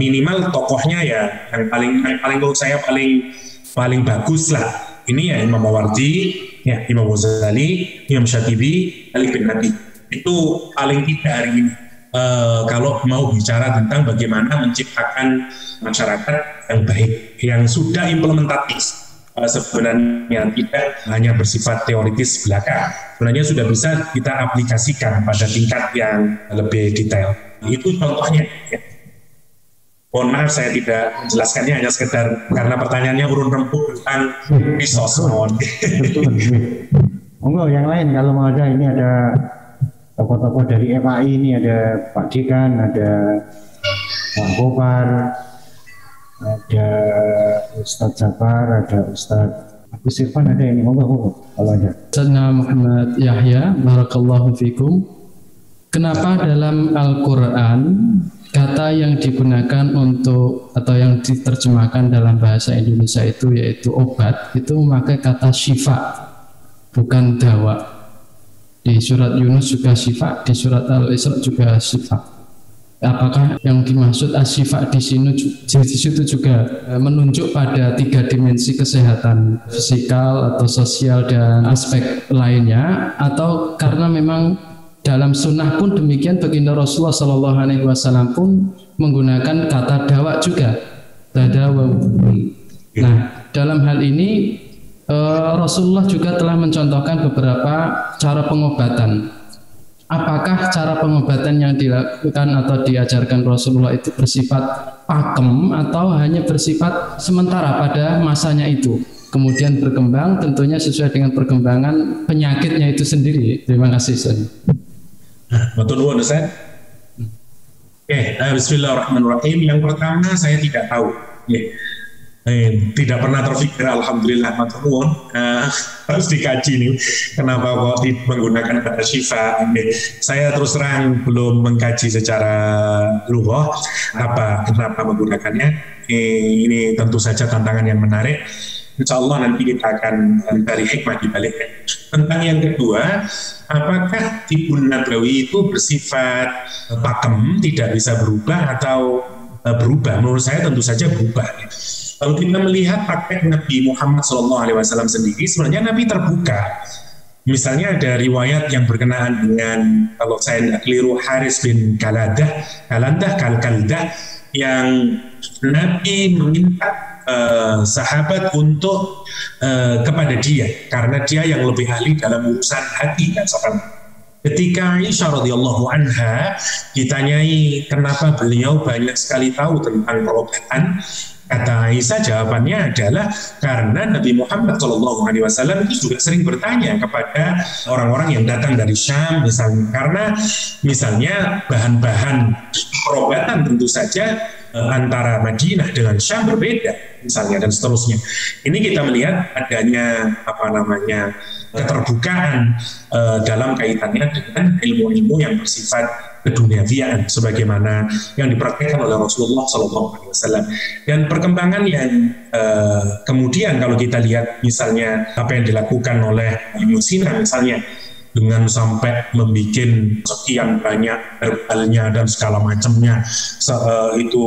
minimal tokohnya ya yang paling bagus lah. Ini ya Imam Mawardi, ya Imam Ghazali, Imam Syatibi, Ali bin Nabi. Itu paling tidak hari ini. Kalau mau bicara tentang bagaimana menciptakan masyarakat yang baik, yang sudah implementatif. Sebenarnya tidak hanya bersifat teoritis belaka, sebenarnya sudah bisa kita aplikasikan pada tingkat yang lebih detail. Itu contohnya. Mohon maaf saya tidak menjelaskannya, hanya sekedar karena pertanyaannya urun rempuk tentang resource. Monggo yang lain kalau mau ada, ini ada tokoh-tokoh dari FAI, ini ada Pak Dekan, ada Pak Kopar, ada Ustadz Jafar, ada Ustadz Agus Irfan, ada ini monggo kalau ada. Ustaz Muhammad Yahya, barakallahu fikum. Kenapa dalam Al-Qur'an kata yang digunakan untuk atau yang diterjemahkan dalam bahasa Indonesia itu yaitu obat itu memakai kata syifa bukan dawa? Di surat Yunus juga syifa, di surat Al-Isra juga syifa. Apakah yang dimaksud asyifa di situ juga menunjuk pada tiga dimensi kesehatan fisikal atau sosial dan aspek lainnya, atau karena memang dalam sunnah pun demikian baginda Rasulullah SAW pun menggunakan kata dawa juga, tadawu. Nah dalam hal ini Rasulullah juga telah mencontohkan beberapa cara pengobatan. Apakah cara pengobatan yang dilakukan atau diajarkan Rasulullah itu bersifat pakem atau hanya bersifat sementara pada masanya itu, kemudian berkembang tentunya sesuai dengan perkembangan penyakitnya itu sendiri? Terima kasih. Bismillahirrahmanirrahim. Yang pertama saya tidak tahu, tidak pernah terfikir, alhamdulillah, harus dikaji nih kenapa kok menggunakan kata syifa. Saya terus terang belum mengkaji secara lughah kenapa menggunakannya. Ini tentu saja tantangan yang menarik. Insya Allah nanti kita akan mencari hikmah di baliknya. Tentang yang kedua, apakah Tibun Nabawi itu bersifat pakem, tidak bisa berubah atau berubah? Menurut saya tentu saja berubah. Kalau kita melihat praktek Nabi Muhammad SAW sendiri, sebenarnya Nabi terbuka. Misalnya ada riwayat yang berkenaan dengan, kalau saya tidak keliru, Haris bin Kalkandah, yang Nabi meminta sahabat untuk kepada dia, karena dia yang lebih ahli dalam urusan hati dan sahabat. Ketika Aisyah radhiyallahu anha ditanyai kenapa beliau banyak sekali tahu tentang perobatan, kata Aisyah jawabannya adalah karena Nabi Muhammad SAW itu juga sering bertanya kepada orang-orang yang datang dari Syam misalnya, karena misalnya bahan-bahan perobatan tentu saja antara Madinah dengan Syam berbeda misalnya, dan seterusnya. Ini kita melihat adanya keterbukaan dalam kaitannya dengan ilmu-ilmu yang bersifat keduniawian sebagaimana yang dipraktikkan oleh Rasulullah SAW. Dan perkembangan yang kemudian kalau kita lihat misalnya apa yang dilakukan oleh Ibnu Sina misalnya, dengan sampai membuat sekian banyak herbalnya dan segala macamnya, itu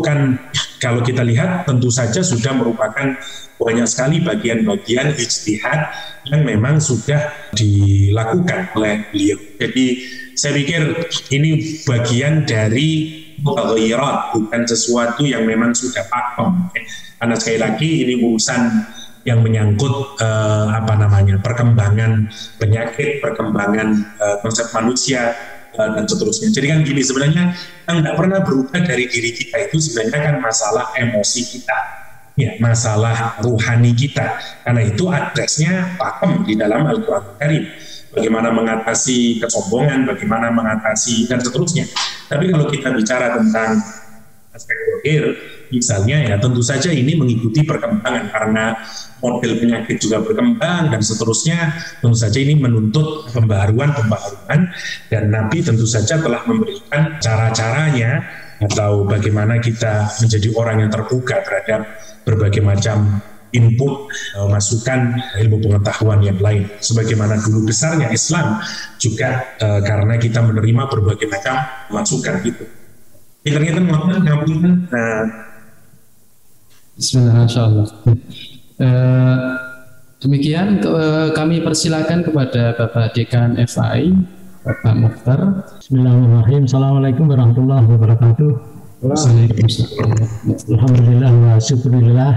kan kalau kita lihat tentu saja sudah merupakan banyak sekali bagian-bagian ijtihad yang memang sudah dilakukan oleh beliau. Jadi saya pikir ini bagian dari mughayyirat, bukan sesuatu yang memang sudah pakem. Karena sekali lagi ini urusan yang menyangkut perkembangan penyakit, perkembangan konsep manusia dan seterusnya. Jadi kan gini, sebenarnya yang tidak pernah berubah dari diri kita itu sebenarnya kan masalah emosi kita, ya masalah ruhani kita. Karena itu address-nya pakem di dalam Al-Qur'an Karim. Bagaimana mengatasi kesombongan, bagaimana mengatasi, dan seterusnya. Tapi kalau kita bicara tentang aspek terakhir, misalnya ya tentu saja ini mengikuti perkembangan karena model penyakit juga berkembang dan seterusnya. Tentu saja ini menuntut pembaharuan, dan Nabi tentu saja telah memberikan cara-caranya atau bagaimana kita menjadi orang yang terbuka terhadap berbagai macam input, masukan ilmu pengetahuan yang lain. Sebagaimana dulu besarnya Islam juga karena kita menerima berbagai macam masukan gitu. Ternyata mohon ngapunten. Bismillahirrahmanirrahim. Demikian kami persilakan kepada Bapak Dekan FAI, Bapak Mukhtar. Bismillahirrahmanirrahim. Assalamualaikum warahmatullahi wabarakatuh. Alhamdulillah wa syukurillah.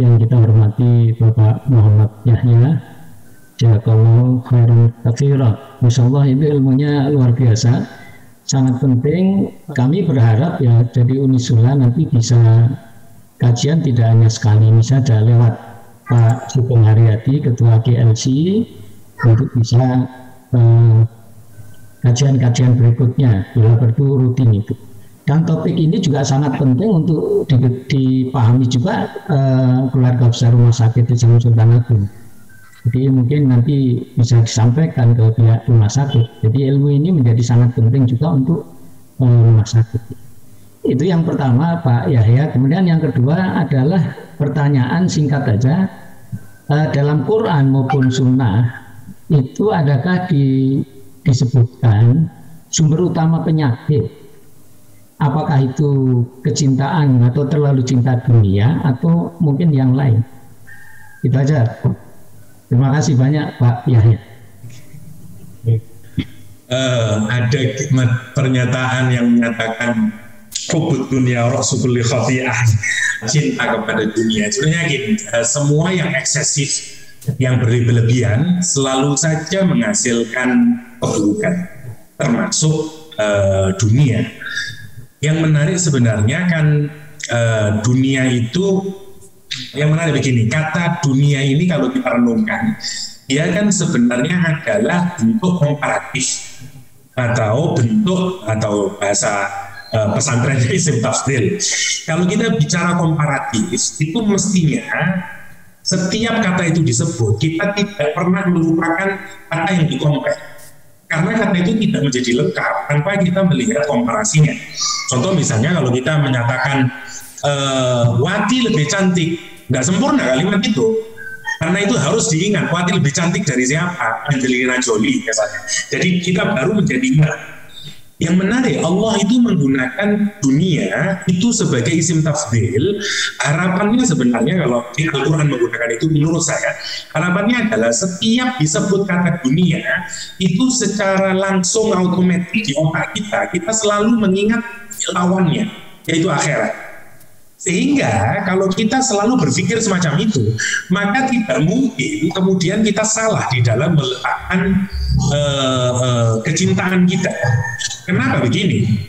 Yang kita hormati Bapak Muhammad Yahya, jazakallahu khairan katsiran. Masya Allah, itu ilmunya luar biasa, sangat penting. Kami berharap ya dari Unissula nanti bisa kajian tidak hanya sekali ini saja, lewat Pak Sugeng Haryadi, Ketua GLC, untuk bisa kajian-kajian berikutnya bila perlu rutin itu. Dan topik ini juga sangat penting untuk dipahami juga keluarga besar rumah sakit di Jawa Sultan Agung. Jadi mungkin nanti bisa disampaikan ke pihak rumah sakit. Jadi ilmu ini menjadi sangat penting juga untuk rumah sakit. Itu yang pertama, Pak Yahya. Kemudian yang kedua adalah pertanyaan singkat saja. Dalam Quran maupun Sunnah itu adakah disebutkan sumber utama penyakit? Apakah itu kecintaan atau terlalu cinta dunia atau mungkin yang lain? Itu aja. Terima kasih banyak Pak Yahya. Ada pernyataan yang menyatakan hubbud dunia rasulul khati'ah, cinta kepada dunia. Sebenarnya gini, semua yang eksesif, yang berlebihan selalu saja menghasilkan keburukan, termasuk dunia. Yang menarik sebenarnya kan dunia itu, yang menarik begini, kata dunia ini kalau kita renungkan, dia kan sebenarnya adalah bentuk komparatif atau bentuk atau bahasa pesantren isim tafsir. Kalau kita bicara komparatif, itu mestinya setiap kata itu disebut, kita tidak pernah melupakan kata yang dikompar. Karena kata itu tidak menjadi lengkap tanpa kita melihat komparasinya. Contoh misalnya kalau kita menyatakan Wati lebih cantik, nggak sempurna kalimat itu. Karena itu harus diingat, Wati lebih cantik dari siapa? Angelina Jolie misalnya. Jadi kita baru menjadi ingat. Yang menarik, Allah itu menggunakan dunia itu sebagai isim tafdhil. Harapannya sebenarnya kalau Al-Quran menggunakan itu, menurut saya harapannya adalah setiap disebut kata dunia itu secara langsung otomatis di otak kita selalu mengingat lawannya, yaitu akhirat. Sehingga kalau kita selalu berpikir semacam itu, maka tidak mungkin kemudian kita salah di dalam meletakkan kecintaan kita. Kenapa begini?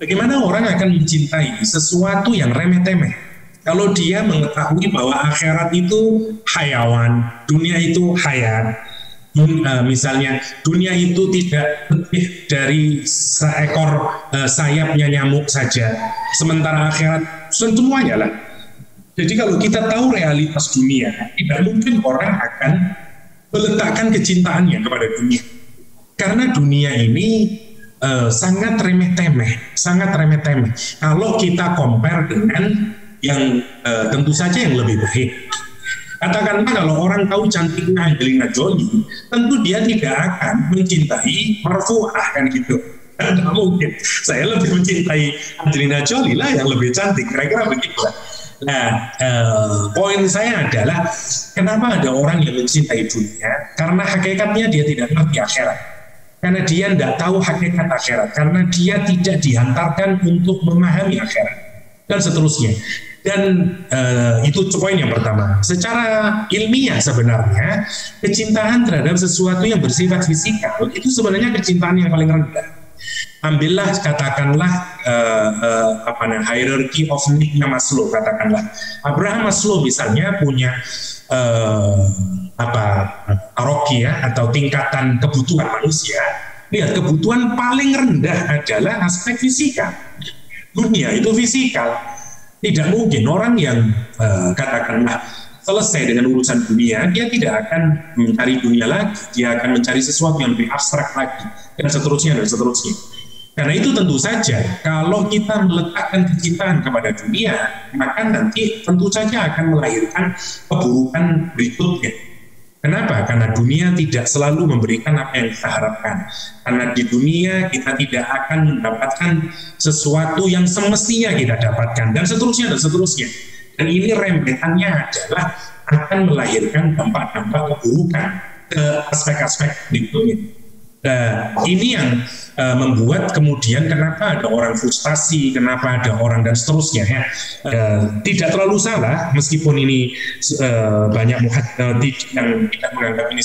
Bagaimana orang akan mencintai sesuatu yang remeh-temeh kalau dia mengetahui bahwa akhirat itu hayawan, dunia itu hayat. Misalnya dunia itu tidak lebih dari seekor sayapnya nyamuk saja, sementara akhirat semuanya lah. Jadi kalau kita tahu realitas dunia, tidak mungkin orang akan meletakkan kecintaannya kepada dunia. Karena dunia ini sangat remeh-temeh, sangat remeh-temeh. Kalau kita compare dengan yang tentu saja yang lebih baik. Katakanlah kalau orang tahu cantiknya Angelina Jolie, tentu dia tidak akan mencintai marfuah kan gitu. Tidak mungkin. Saya lebih mencintai Angelina Jolie lah yang lebih cantik. Kira-kira begitu lah. Nah, poin saya adalah kenapa ada orang yang mencintai dunia? Karena hakikatnya dia tidak mengerti akhirat. Karena dia tidak tahu hakikat akhirat, karena dia tidak dihantarkan untuk memahami akhirat, dan seterusnya. Dan itu poin yang pertama. Secara ilmiah sebenarnya, kecintaan terhadap sesuatu yang bersifat fisikal, itu sebenarnya kecintaan yang paling rendah. Ambillah katakanlah hierarchy of need-nya Maslow, katakanlah. Abraham Maslow misalnya punya hierarki ya, atau tingkatan kebutuhan manusia. Lihat, kebutuhan paling rendah adalah aspek fisika. Dunia itu fisikal. Tidak mungkin orang yang katakanlah selesai dengan urusan dunia, dia tidak akan mencari dunia lagi, dia akan mencari sesuatu yang lebih abstrak lagi, dan seterusnya. Karena itu tentu saja kalau kita meletakkan kecintaan kepada dunia, maka nanti tentu saja akan melahirkan keburukan berikutnya. Kenapa? Karena dunia tidak selalu memberikan apa yang kita harapkan. Karena di dunia kita tidak akan mendapatkan sesuatu yang semestinya kita dapatkan, dan seterusnya, dan seterusnya. Dan ini rembetannya adalah akan melahirkan dampak-dampak keburukan ke aspek-aspek berikutnya. Ini yang membuat kemudian kenapa ada orang frustasi, kenapa ada orang dan seterusnya ya. Tidak terlalu salah meskipun ini banyak muhaddits yang tidak menganggap ini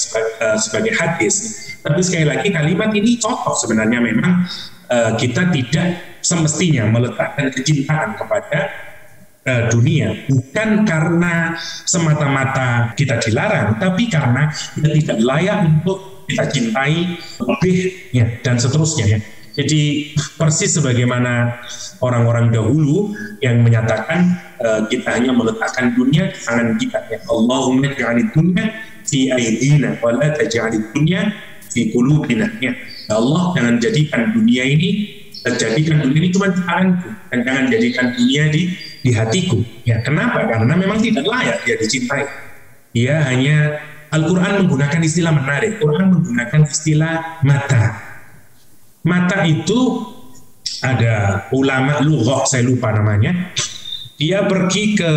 sebagai hadis, tapi sekali lagi kalimat ini contoh sebenarnya memang kita tidak semestinya meletakkan kecintaan kepada dunia, bukan karena semata-mata kita dilarang, tapi karena kita tidak layak untuk kita cintai lebih ya, dan seterusnya ya. Jadi persis sebagaimana orang-orang dahulu yang menyatakan kita hanya meletakkan dunia di tangan kita ya. Allahumma ja'alid dunya fi aidina wa la taj'alid dunya fi qulubina ya. Allah jangan jadikan dunia ini cuma di tanganku, dan jangan jadikan dunia di hatiku. Ya, kenapa? Karena memang tidak layak dia dicintai. Dia hanya Al-Quran menggunakan istilah menarik. Quran menggunakan istilah mata. Mata itu ada ulama lughah, saya lupa namanya. Dia pergi ke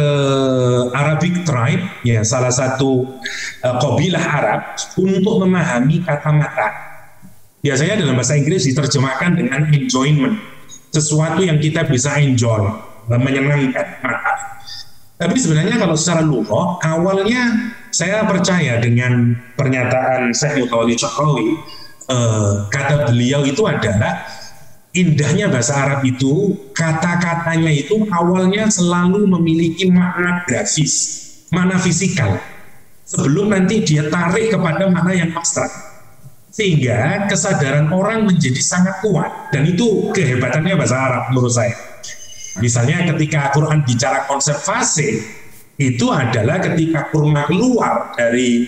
Arabic tribe, ya salah satu kabilah Arab untuk memahami kata mata. Biasanya dalam bahasa Inggris diterjemahkan dengan enjoyment, sesuatu yang kita bisa enjoy, menyenangkan mata. Tapi sebenarnya kalau secara lughah, awalnya saya percaya dengan pernyataan Syekh Mutawalli Syahrawi, kata beliau itu adalah indahnya bahasa Arab itu, kata-katanya itu awalnya selalu memiliki makna grafis, makna fisikal, sebelum nanti dia tarik kepada makna yang abstrak, sehingga kesadaran orang menjadi sangat kuat. Dan itu kehebatannya bahasa Arab menurut saya. Misalnya ketika Al-Quran bicara konsep fase, itu adalah ketika kurma keluar dari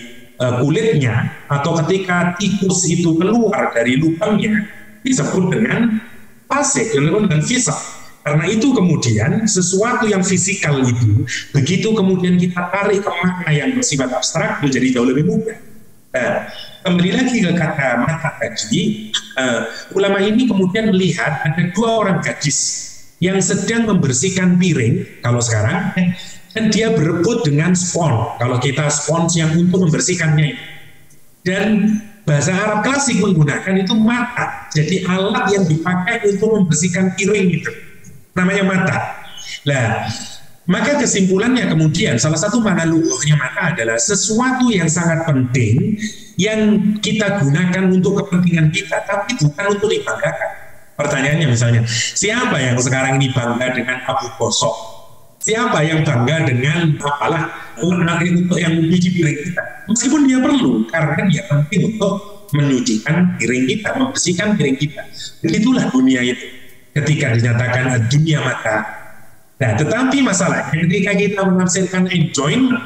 kulitnya, atau ketika tikus itu keluar dari lubangnya, disebut dengan fase, dengan fisa. Karena itu kemudian sesuatu yang fisikal itu, begitu kemudian kita tarik ke makna yang bersifat abstrak, menjadi jauh lebih mudah. Kembali lagi ke kata mata tadi, ulama ini kemudian melihat ada dua orang gadis yang sedang membersihkan piring kalau sekarang, dan dia berebut dengan spons, kalau kita spons yang untuk membersihkannya. Dan bahasa Arab klasik menggunakan itu mata, jadi alat yang dipakai untuk membersihkan piring itu namanya mata. Nah, maka kesimpulannya kemudian salah satu makna lughahnya mata adalah sesuatu yang sangat penting yang kita gunakan untuk kepentingan kita, tapi bukan untuk dibanggakan. Pertanyaannya misalnya, siapa yang sekarang ini bangga dengan abu gosok? Siapa yang bangga dengan apalah untuk yang mencuci piring kita? Meskipun dia perlu, karena dia penting untuk menyucikan piring kita, membersihkan piring kita. Begitulah dunia itu. Ketika dinyatakan dunia mata. Nah, tetapi masalahnya ketika kita menafsirkan enjoyment,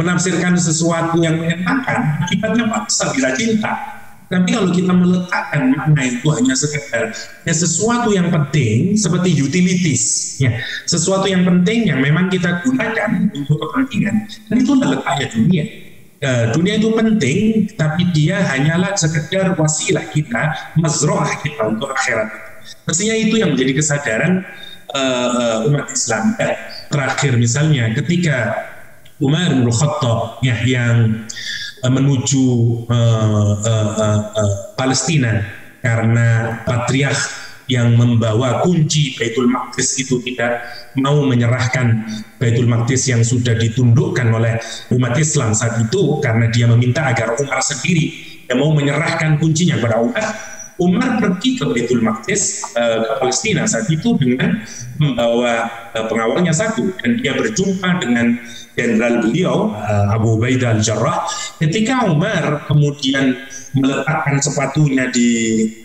menafsirkan sesuatu yang menyenangkan, akibatnya paksa bila cinta. Tapi kalau kita meletakkan makna itu hanya sekedar ya sesuatu yang penting seperti utilities, ya, sesuatu yang penting yang memang kita gunakan untuk kepentingan, dan itu letaknya dunia. Dunia itu penting, tapi dia hanyalah sekedar wasilah kita, mazroah kita untuk akhirat. Mestinya itu yang menjadi kesadaran umat Islam. Terakhir misalnya ketika Umar ibn Khattab ya, yang menuju Palestina karena patriark yang membawa kunci Baitul Maqdis itu tidak mau menyerahkan Baitul Maqdis yang sudah ditundukkan oleh umat Islam saat itu, karena dia meminta agar Umar sendiri yang mau menyerahkan kuncinya kepada Umar. Umar pergi ke Baitul Maqdis, ke Palestina saat itu dengan membawa pengawalnya satu, dan dia berjumpa dengan jenderal beliau Abu Ubaid al-Jarrah. Ketika Umar kemudian meletakkan sepatunya di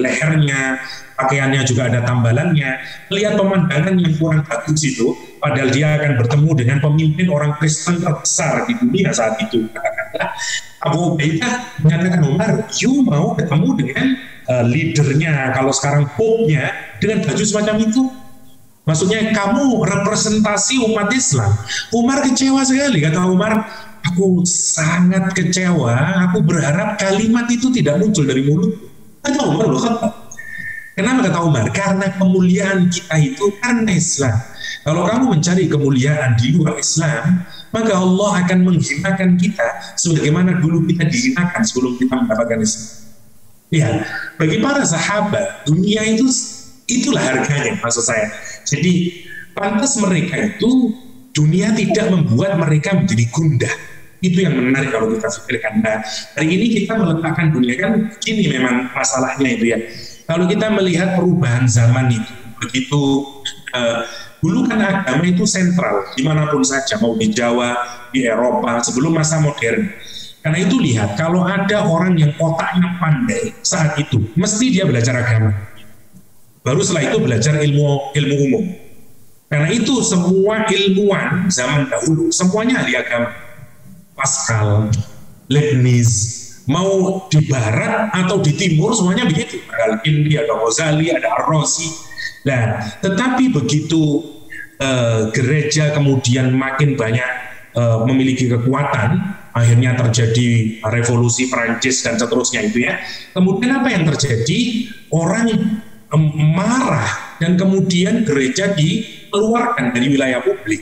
lehernya, pakaiannya juga ada tambalannya, melihat pemandangan yang kurang bagus itu, padahal dia akan bertemu dengan pemimpin orang Kristen terbesar di dunia saat itu, katakanlah. Abu Ubaidah mengatakan, Umar, you mau ketemu dengan leadernya, kalau sekarang popnya, dengan baju semacam itu. Maksudnya kamu representasi umat Islam. Umar kecewa sekali, kata Umar, aku sangat kecewa, aku berharap kalimat itu tidak muncul dari mulut. Kata Umar, loh, kenapa kata Umar? Karena kemuliaan kita itu karena Islam. Kalau kamu mencari kemuliaan di luar Islam, maka Allah akan menghinakan kita sebagaimana dulu kita dihinakan sebelum kita mendapatkan Islam. Ya, bagi para sahabat, dunia itu itulah harganya, maksud saya. Jadi pantas mereka itu dunia tidak membuat mereka menjadi gundah. Itu yang menarik kalau kita pikirkan. Nah, hari ini kita meletakkan dunia, kan gini memang masalahnya itu ya. Kalau kita melihat perubahan zaman itu begitu, dulu kan agama itu sentral dimanapun saja, mau di Jawa, di Eropa, sebelum masa modern. Karena itu lihat, kalau ada orang yang otaknya pandai saat itu, mesti dia belajar agama. Baru setelah itu belajar ilmu umum. Karena itu semua ilmuwan zaman dahulu, semuanya ahli agama. Pascal, Leibniz, mau di barat atau di timur semuanya begitu. Ada Al-Kindi, ada Ghazali, ada Ar-Razi. Nah, tetapi begitu gereja kemudian makin banyak memiliki kekuatan, akhirnya terjadi revolusi Prancis dan seterusnya itu ya. Kemudian apa yang terjadi? Orang marah dan kemudian gereja dikeluarkan dari wilayah publik.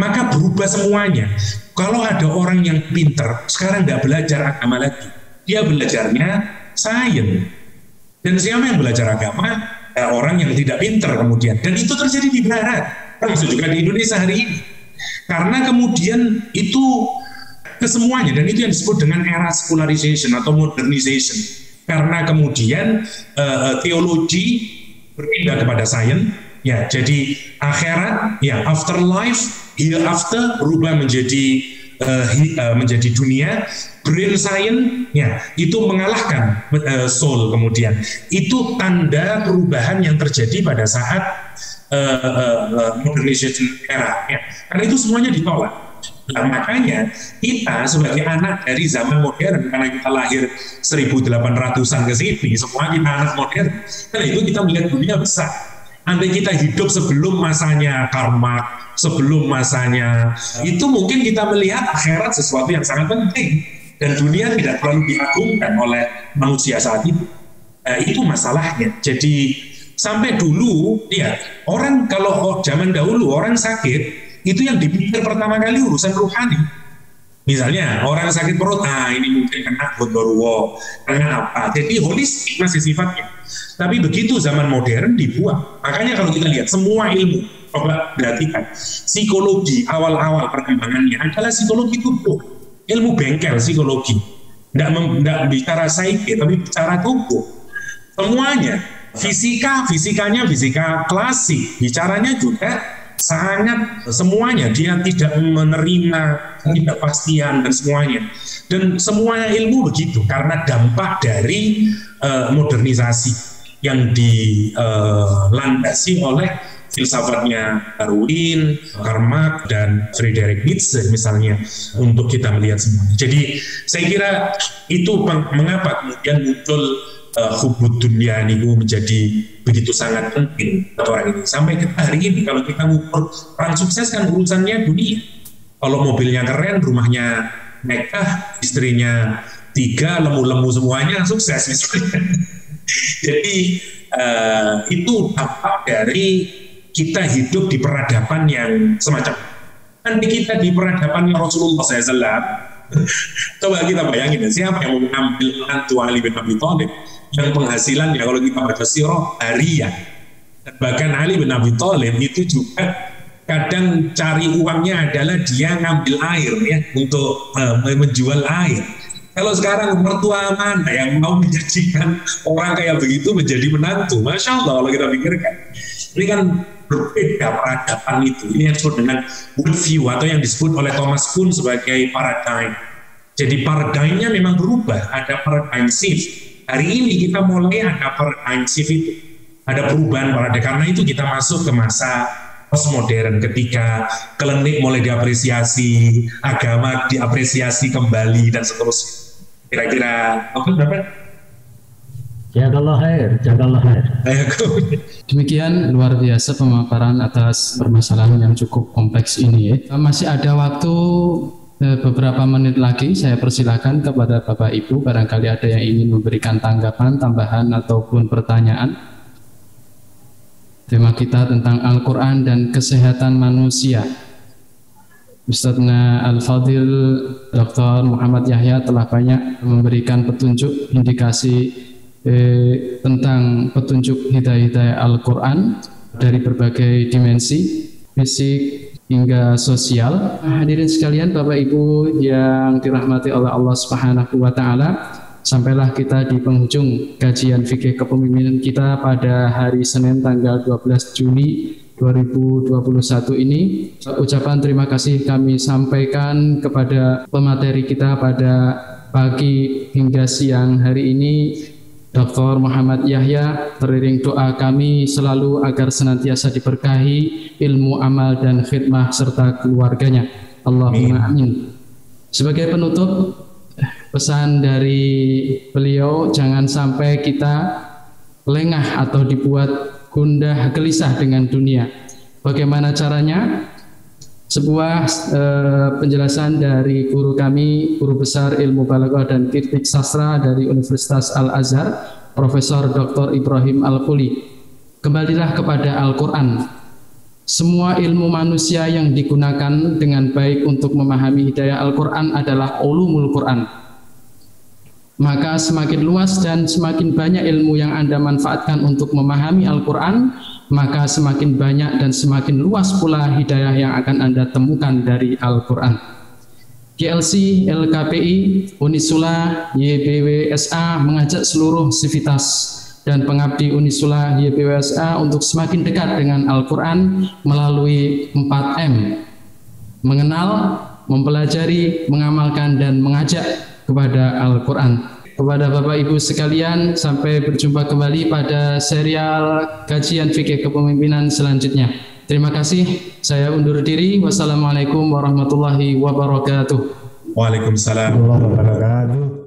Maka berubah semuanya. Kalau ada orang yang pintar, sekarang nggak belajar agama lagi. Dia belajarnya sains. Dan siapa yang belajar agama? Orang yang tidak pintar kemudian. Dan itu terjadi di barat. Termasuk juga di Indonesia hari ini. Karena kemudian itu kesemuanya, dan itu yang disebut dengan era secularization atau modernization, karena kemudian teologi berpindah kepada sains, ya, jadi akhirat, ya, afterlife, hereafter berubah menjadi dunia, brain science, ya, itu mengalahkan soul kemudian. Itu tanda perubahan yang terjadi pada saat modernization era, ya. Karena itu semuanya ditolak. Nah, makanya kita sebagai anak dari zaman modern, karena kita lahir 1800-an ke sini, semua kita anak modern. Karena itu kita melihat dunia besar. Andai kita hidup sebelum masanya Karl Marx, sebelum masanya itu, mungkin kita melihat akhirat sesuatu yang sangat penting dan dunia tidak terlalu diagungkan oleh manusia saat itu. Itu masalahnya. Jadi sampai dulu ya, orang kalau zaman dahulu orang sakit, itu yang dipikir pertama kali urusan rohani. Misalnya orang sakit perut, ah ini mungkin kena gondorwo, kena apa. Jadi holistik masih sifatnya. Tapi begitu zaman modern dibuang. Makanya kalau kita lihat semua ilmu, coba perhatikan, psikologi awal-awal perkembangannya adalah psikologi tubuh, ilmu bengkel psikologi. Tidak bicara psike, tapi bicara tubuh. Semuanya, fisikanya fisika klasik, bicaranya juga sangat semuanya, dia tidak menerima ketidakpastian dan semuanya. Dan semua ilmu begitu karena dampak dari modernisasi yang dilandasi oleh filsafatnya Darwin, Karl Marx, dan Friedrich Nietzsche misalnya, untuk kita melihat semuanya. Jadi saya kira itu mengapa kemudian muncul hubud dunia ini menjadi begitu sangat penting orang ini. Sampai ke hari ini kalau kita ngukur orang sukses kan urusannya dunia. Kalau mobilnya keren, rumahnya mewah, istrinya 3, lemu-lemu semuanya sukses misalnya. Jadi itu dampak dari kita hidup di peradaban yang semacam. Nanti kita di peradabannya Rasulullah SAW. Coba kita bayangin ya, siapa yang mengambil menantu Ali bin Abi Thalib yang penghasilannya kalau kita baca sirah harian. Bahkan Ali bin Abi Thalib itu juga kadang cari uangnya adalah dia ngambil air ya, untuk menjual air. Kalau sekarang mertua mana yang mau menjadikan orang kayak begitu menjadi menantu? Masya Allah kalau kita pikirkan. Ini kan berbeda peradaban itu. Ini yang disebut dengan worldview atau yang disebut oleh Thomas Kuhn sebagai paradigm. Jadi paradigmnya memang berubah, ada paradigm shift. Hari ini kita mulai ada paradigm shift itu, ada perubahan paradigm. Karena itu kita masuk ke masa postmodern ketika klinik mulai diapresiasi, agama diapresiasi kembali dan seterusnya. Kira-kira, Jagalah khair, jagalah khair. Demikian luar biasa pemaparan atas permasalahan yang cukup kompleks ini. Masih ada waktu beberapa menit lagi, saya persilakan kepada Bapak Ibu, barangkali ada yang ingin memberikan tanggapan, tambahan ataupun pertanyaan. Tema kita tentang Al-Quran dan kesehatan manusia. Ustadzna Al-Fadhil Dr. Muhammad Yahya telah banyak memberikan petunjuk, indikasi tentang petunjuk hidayah-hidayah Al-Quran dari berbagai dimensi, fisik hingga sosial. Hadirin sekalian, Bapak Ibu yang dirahmati oleh Allah Subhanahu wa Ta'ala, sampailah kita di penghujung kajian fikih kepemimpinan kita pada hari Senin tanggal 12 Juni 2021 ini. Ucapan terima kasih kami sampaikan kepada pemateri kita pada pagi hingga siang hari ini, Dr. Muhammad Yahya. Teriring doa kami selalu agar senantiasa diberkahi ilmu, amal, dan khidmah serta keluarganya. Allahumma amin. Sebagai penutup, pesan dari beliau, jangan sampai kita lengah atau dibuat gundah gelisah dengan dunia. Bagaimana caranya? Sebuah penjelasan dari guru kami, guru besar ilmu balaghah dan kritik sastra dari Universitas Al-Azhar, Profesor Dr. Ibrahim Al-Quli. Kembalilah kepada Al-Quran. Semua ilmu manusia yang digunakan dengan baik untuk memahami hidayah Al-Quran adalah ulumul Quran. Maka semakin luas dan semakin banyak ilmu yang Anda manfaatkan untuk memahami Al-Quran, maka semakin banyak dan semakin luas pula hidayah yang akan Anda temukan dari Al-Quran. GLC, LKPI, Unissula, YBWSA mengajak seluruh sivitas dan pengabdi Unissula YBWSA untuk semakin dekat dengan Al-Quran melalui 4M. Mengenal, mempelajari, mengamalkan, dan mengajak kepada Al-Quran. Kepada Bapak Ibu sekalian, sampai berjumpa kembali pada serial kajian fikih kepemimpinan selanjutnya. Terima kasih, saya undur diri. Wassalamualaikum warahmatullahi wabarakatuh. Waalaikumsalam warahmatullahi wabarakatuh.